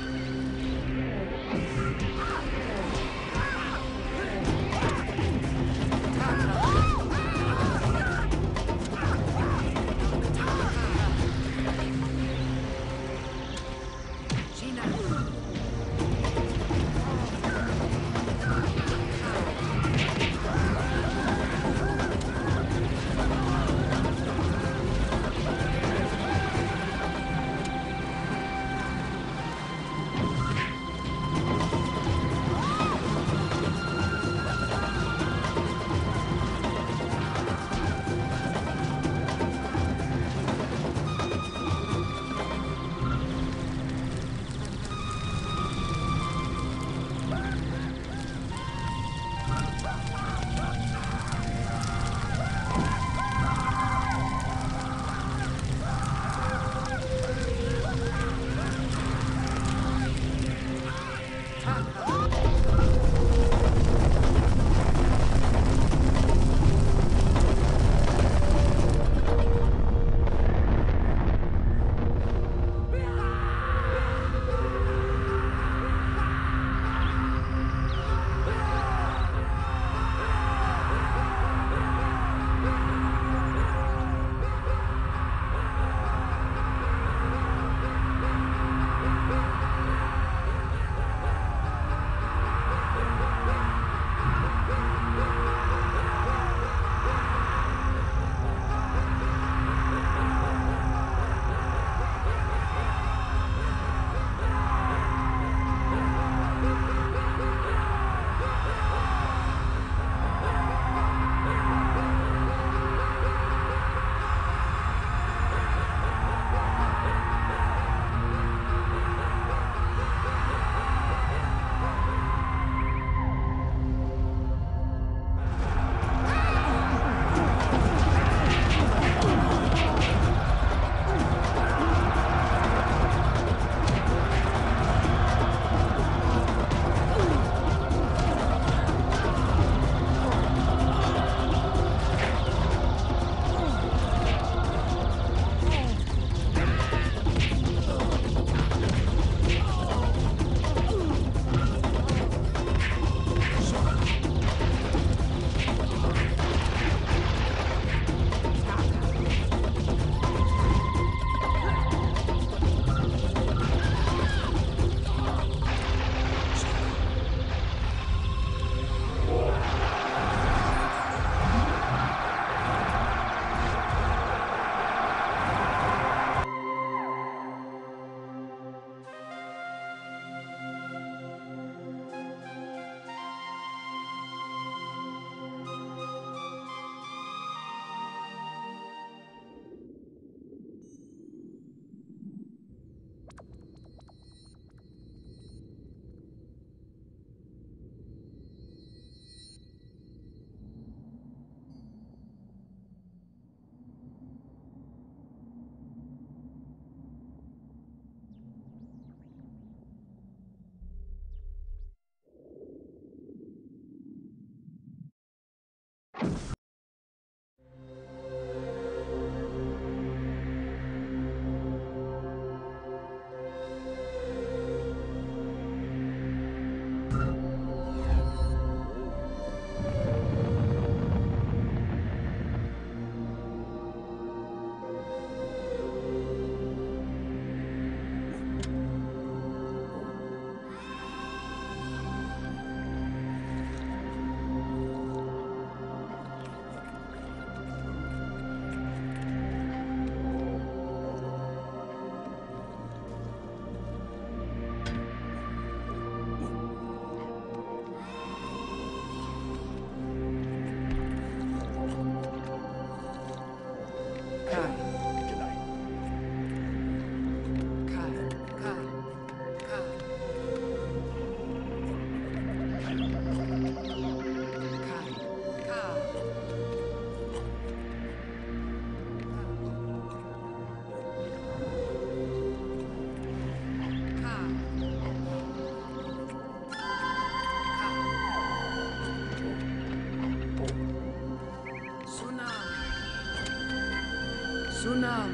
Tsunami.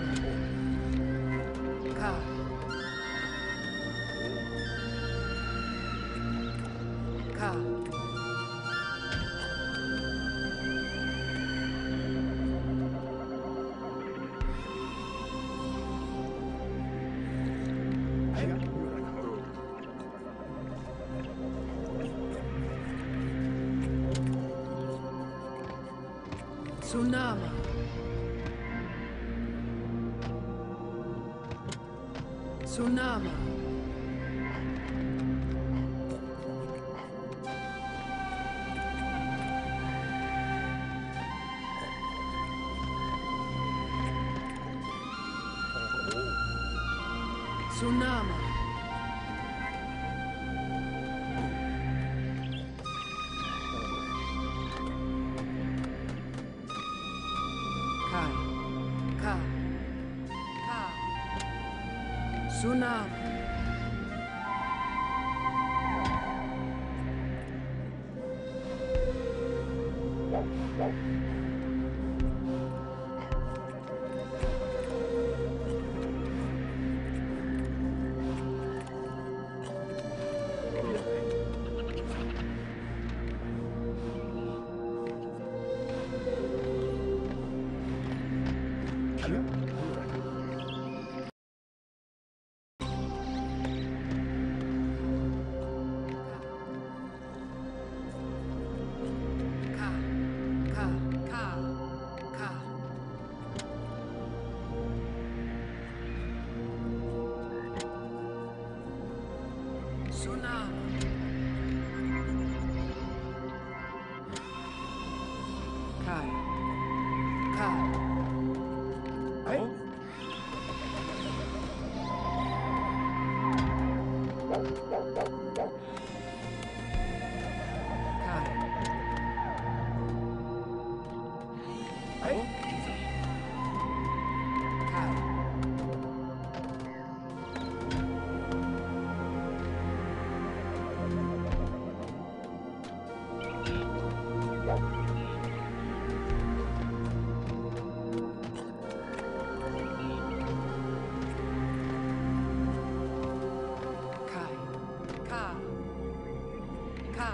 K. K. Tsunami. Tsunami. Tsunami. Tsunami. Tsunami. Kai. Ka. Ka. Ka.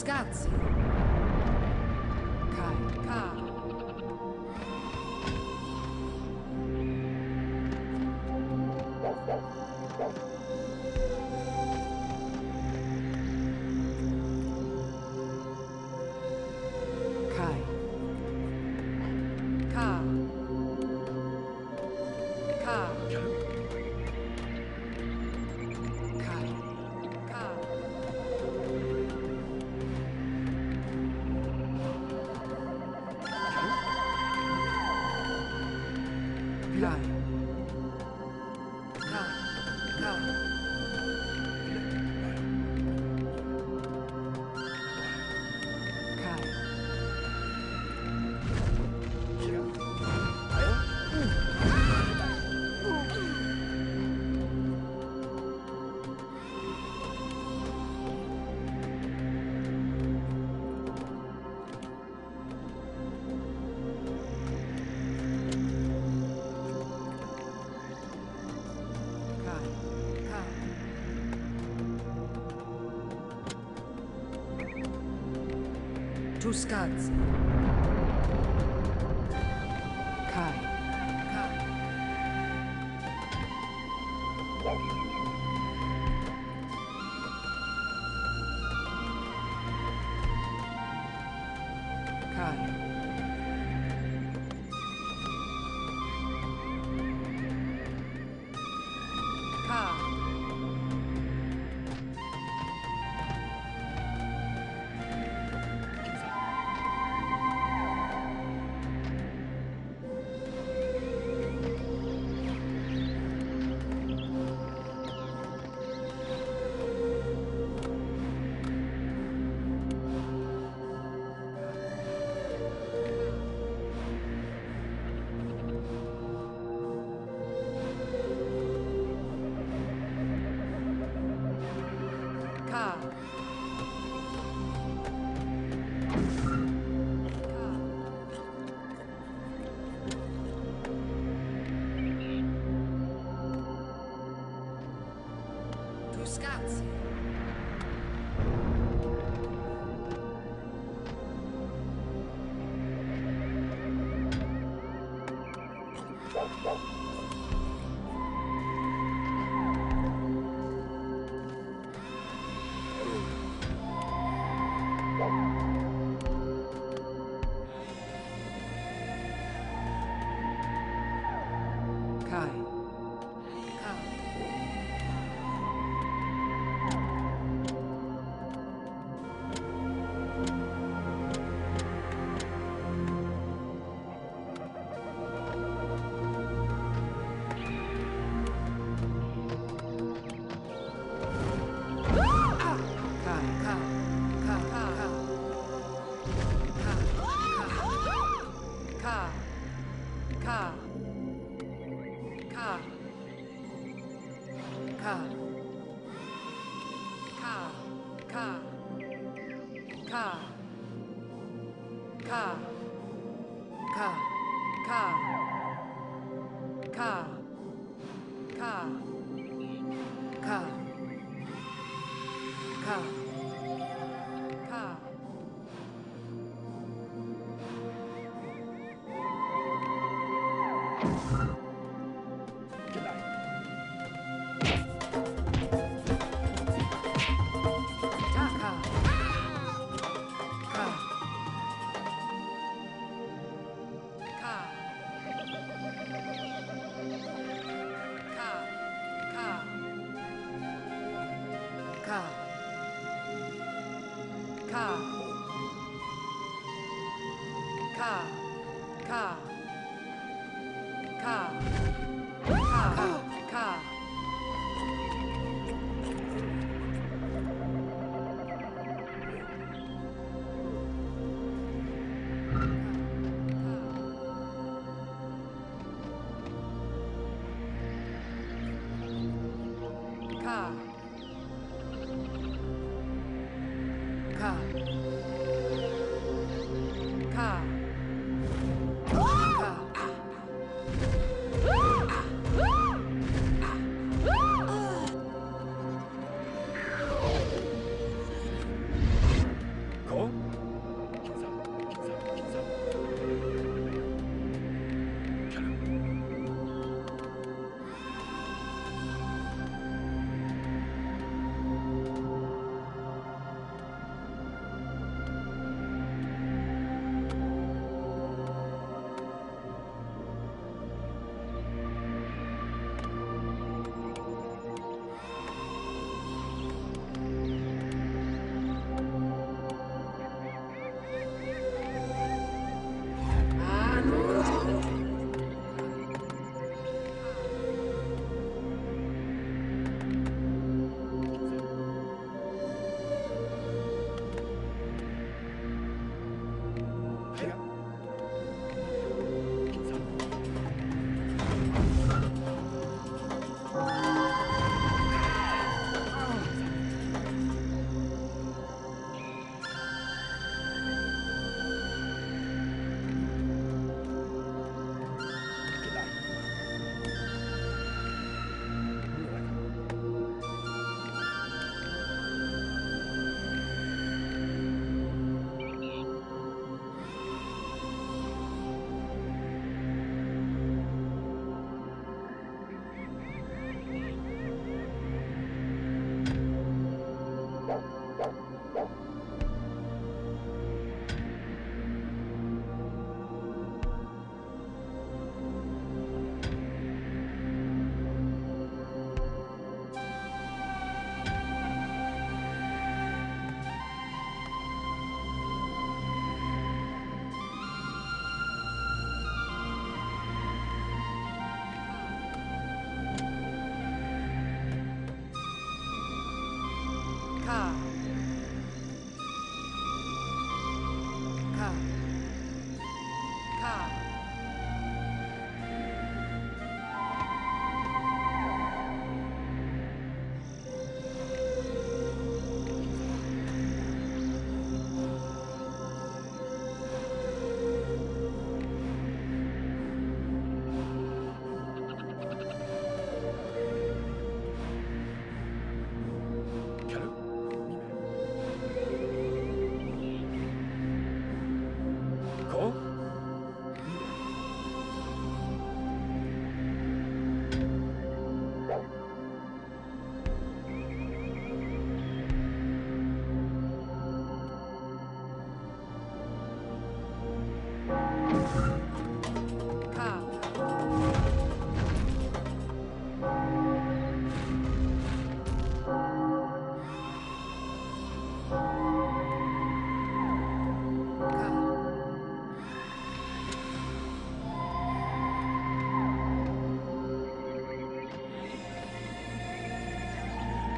Scazzi. Kai, Ka. Kai. Ka. Two scuds.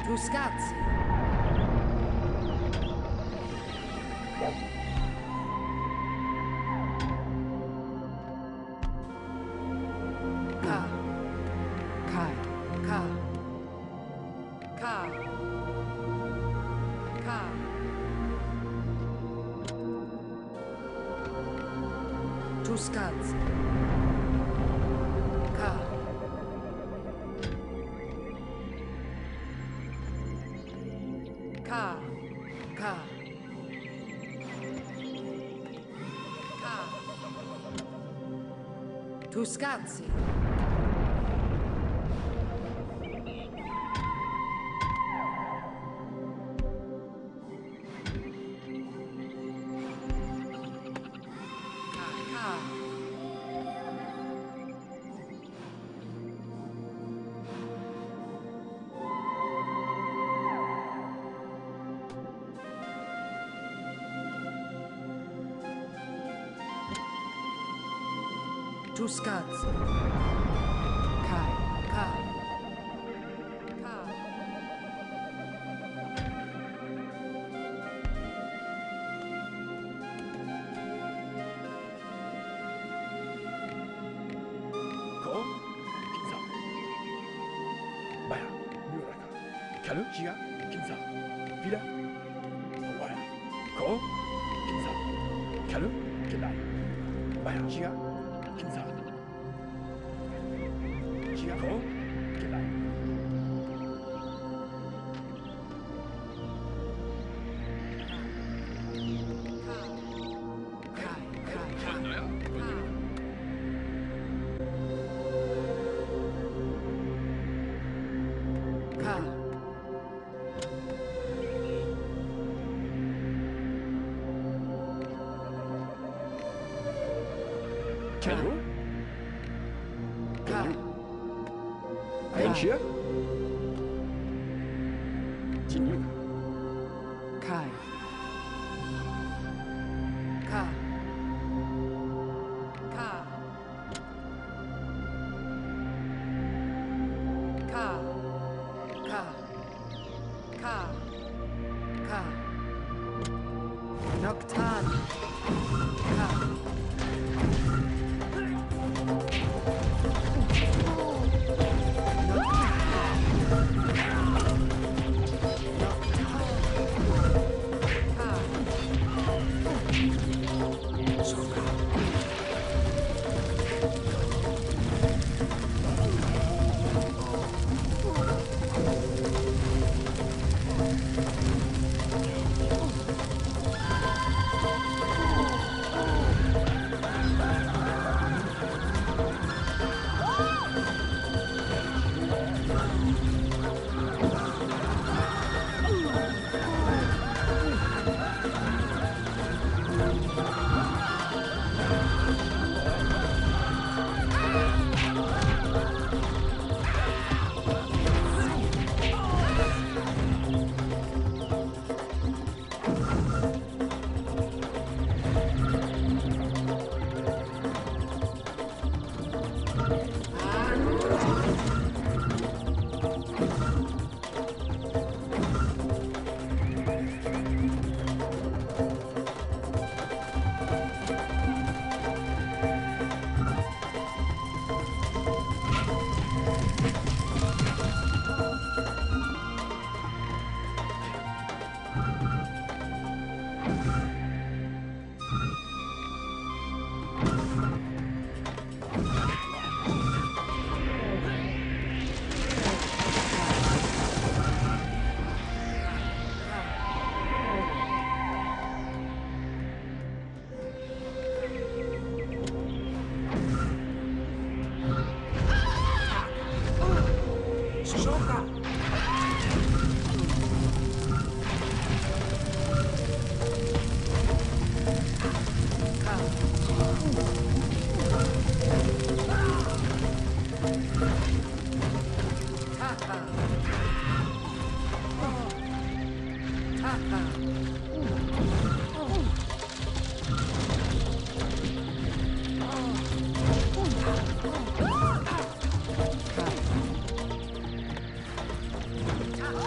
Truskacy. Ka. Ka. Ka. Ka. Ka. Truskacy. Ka. Ka, ka, ka, Truskacy, ka, Truskacy. Ka, ka, ka. Ko Kinza. Baya Muraka. Kalu Kia Kinza. Villa. Baya Ko Kinza. Kalu Kinai. Baya Kia. Kinza. Chiako. Kedai. Kai. Kai. Kai. Kai. Kai. Kelo? Ka. Enchia? Tinuk. Kai. Ka. Ka. Ka. Ka. Ka. Ka. Noctan. Ka.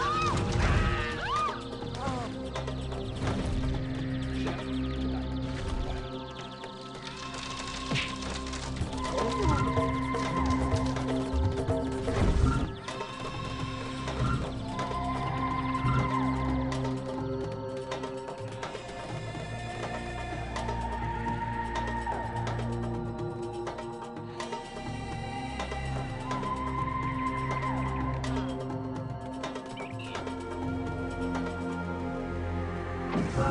Oh! Shoka.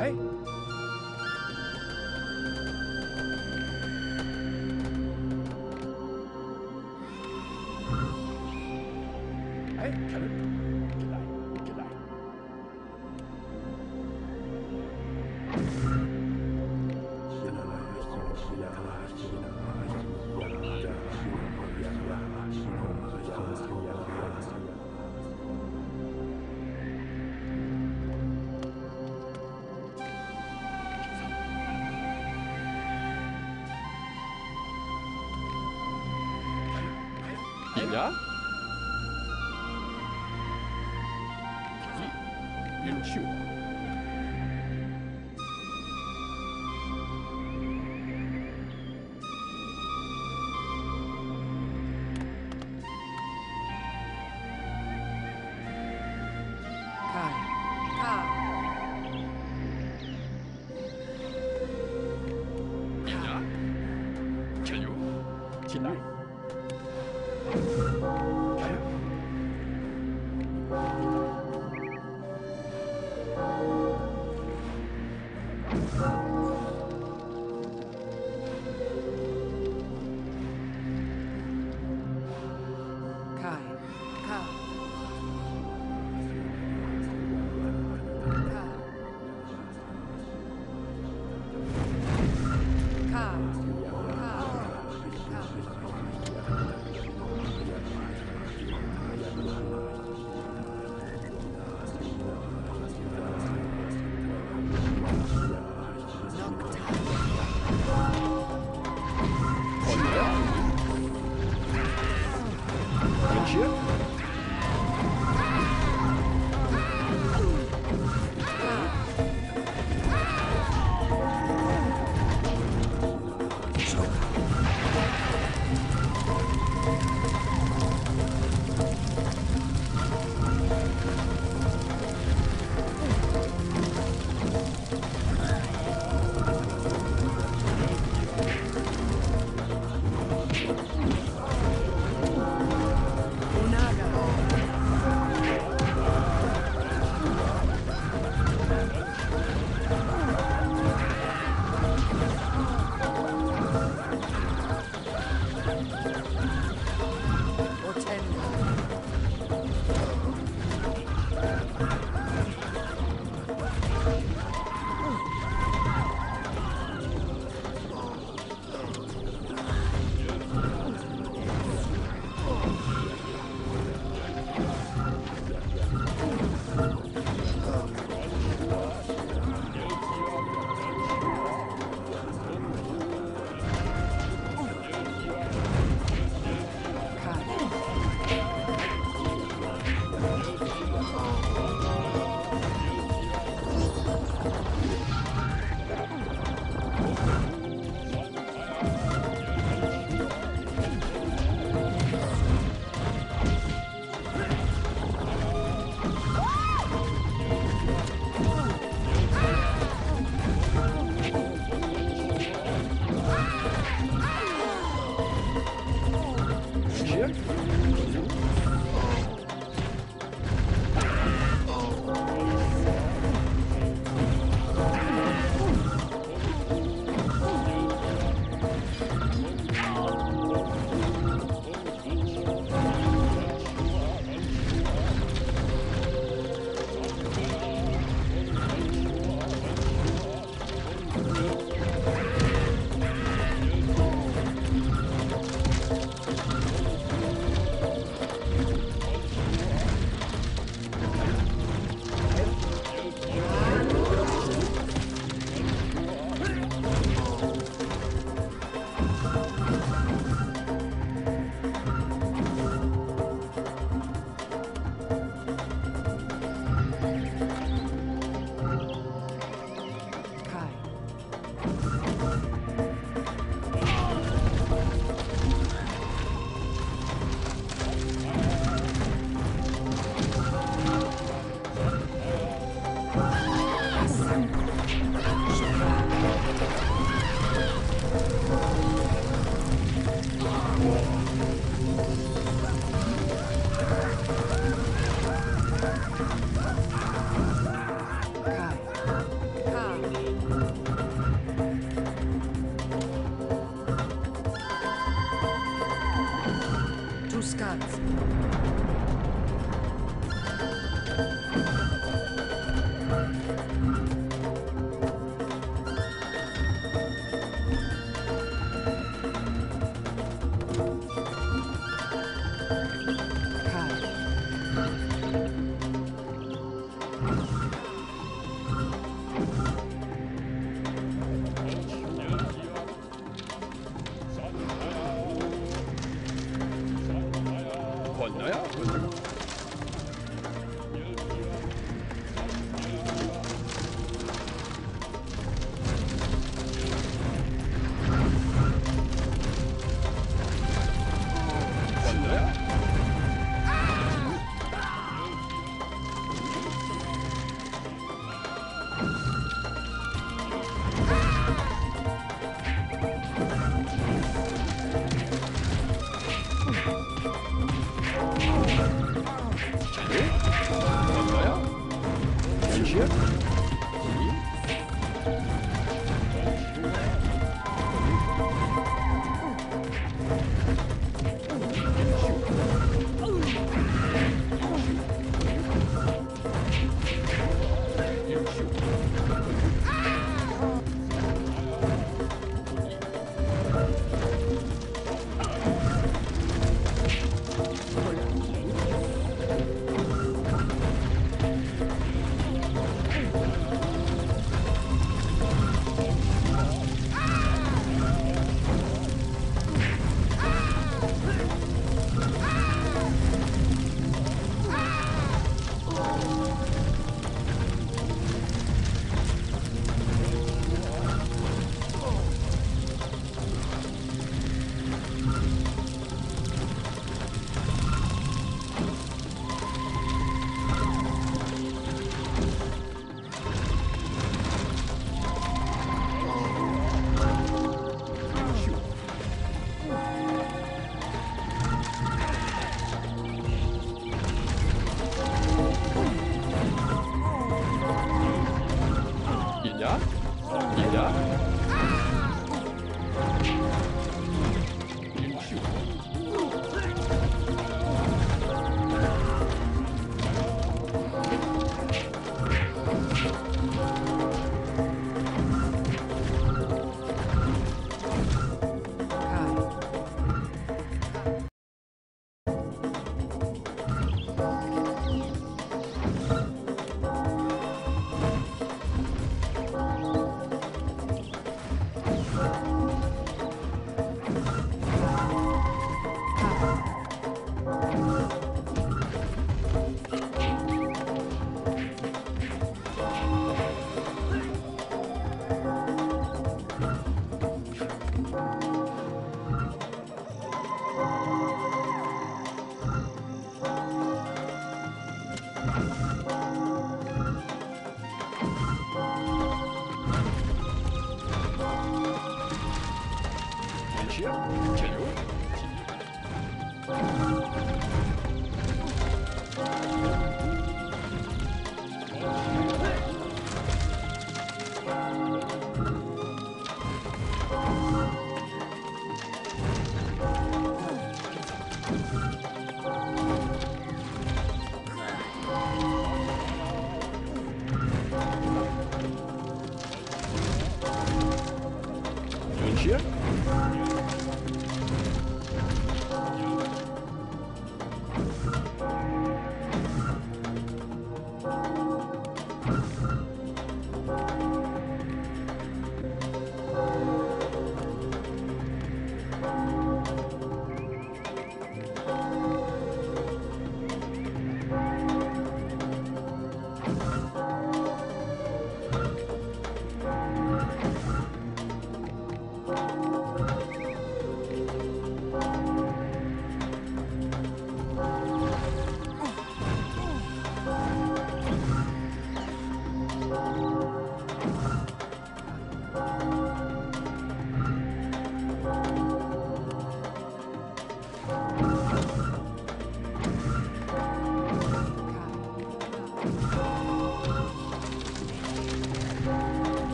Hey. Hey, kann ich? Klein, klein. Ja?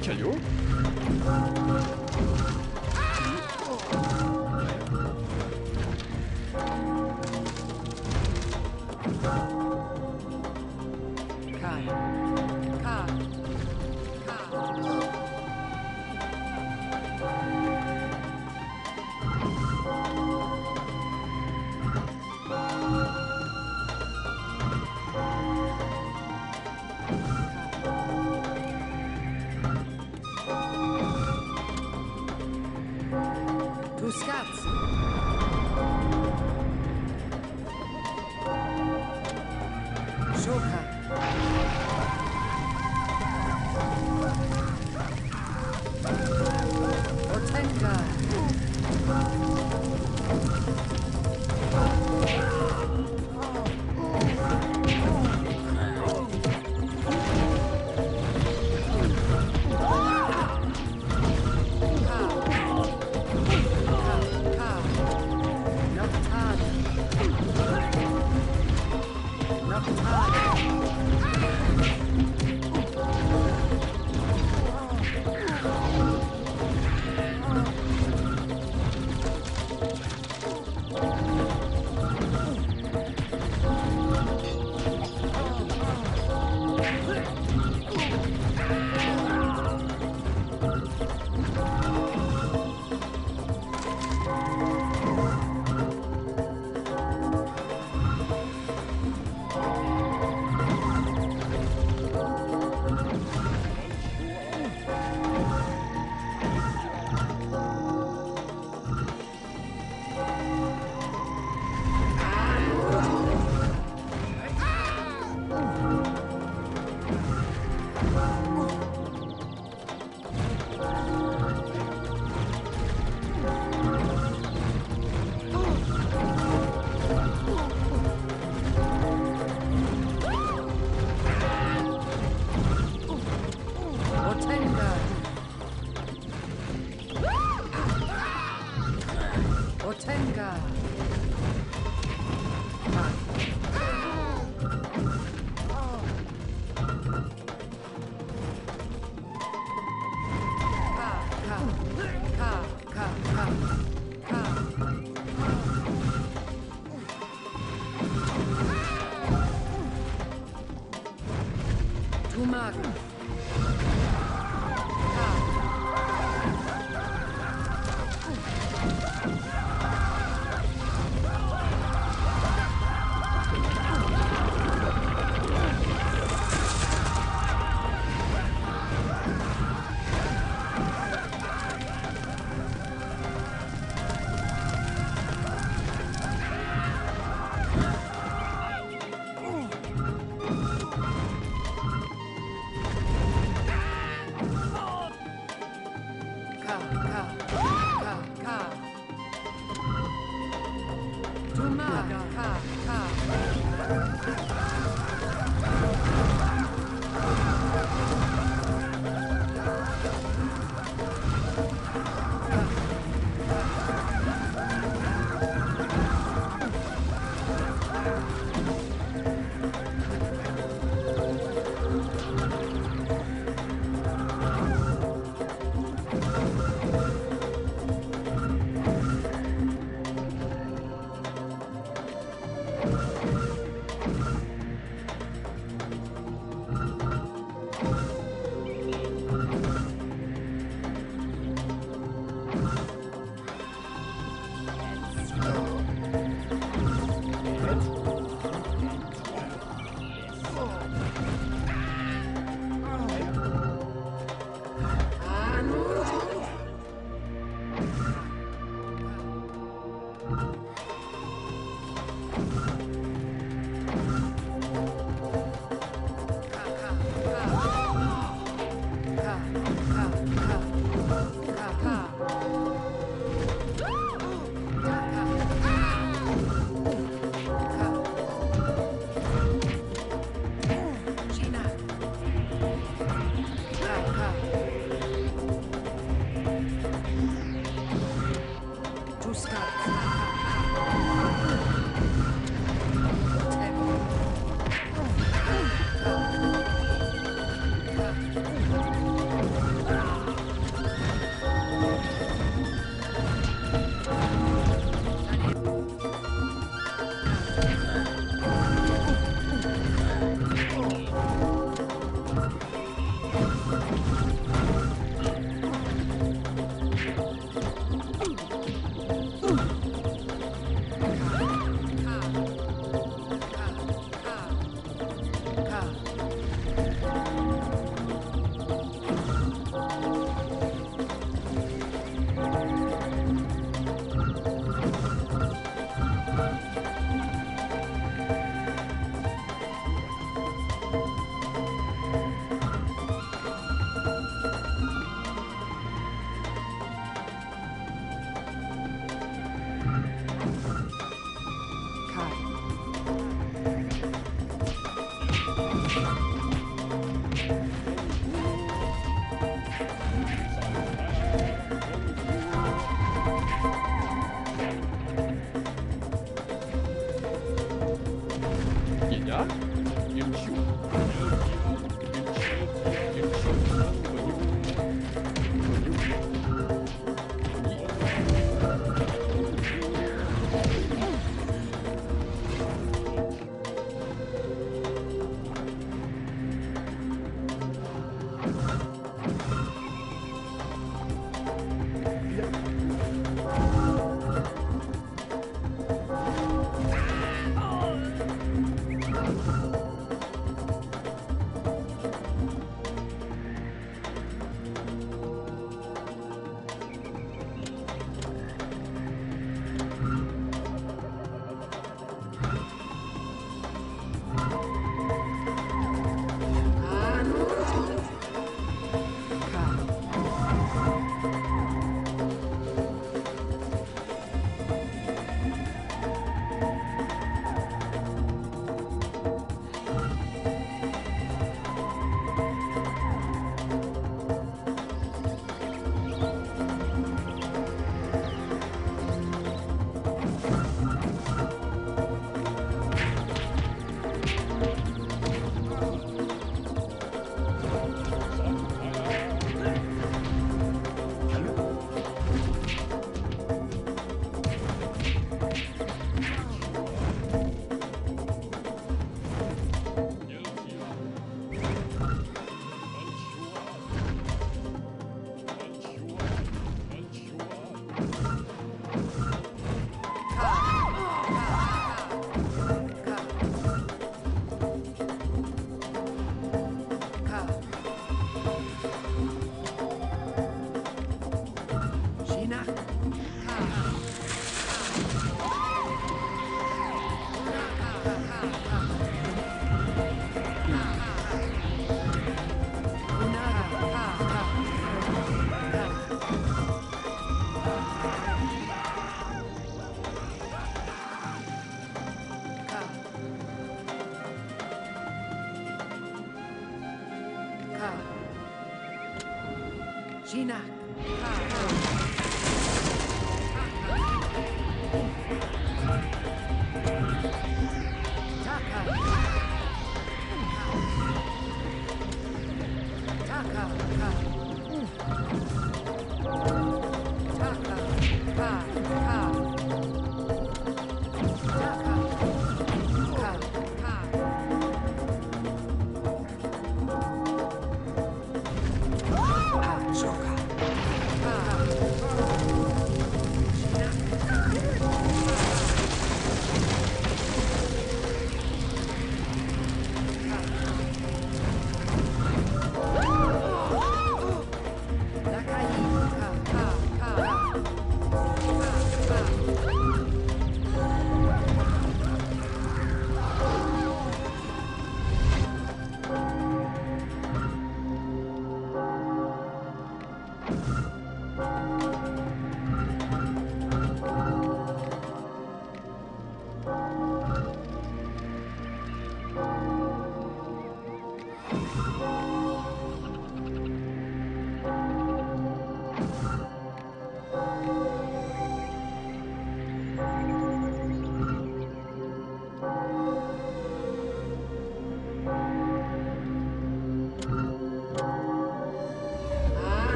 Kill you?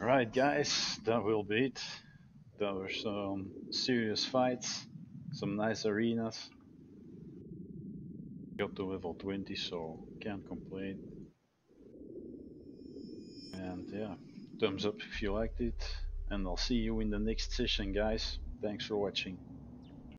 Right guys, that will be it. There were some serious fights, some nice arenas. Got to level 20, so can't complain. And yeah, thumbs up if you liked it, and I'll see you in the next session guys. Thanks for watching.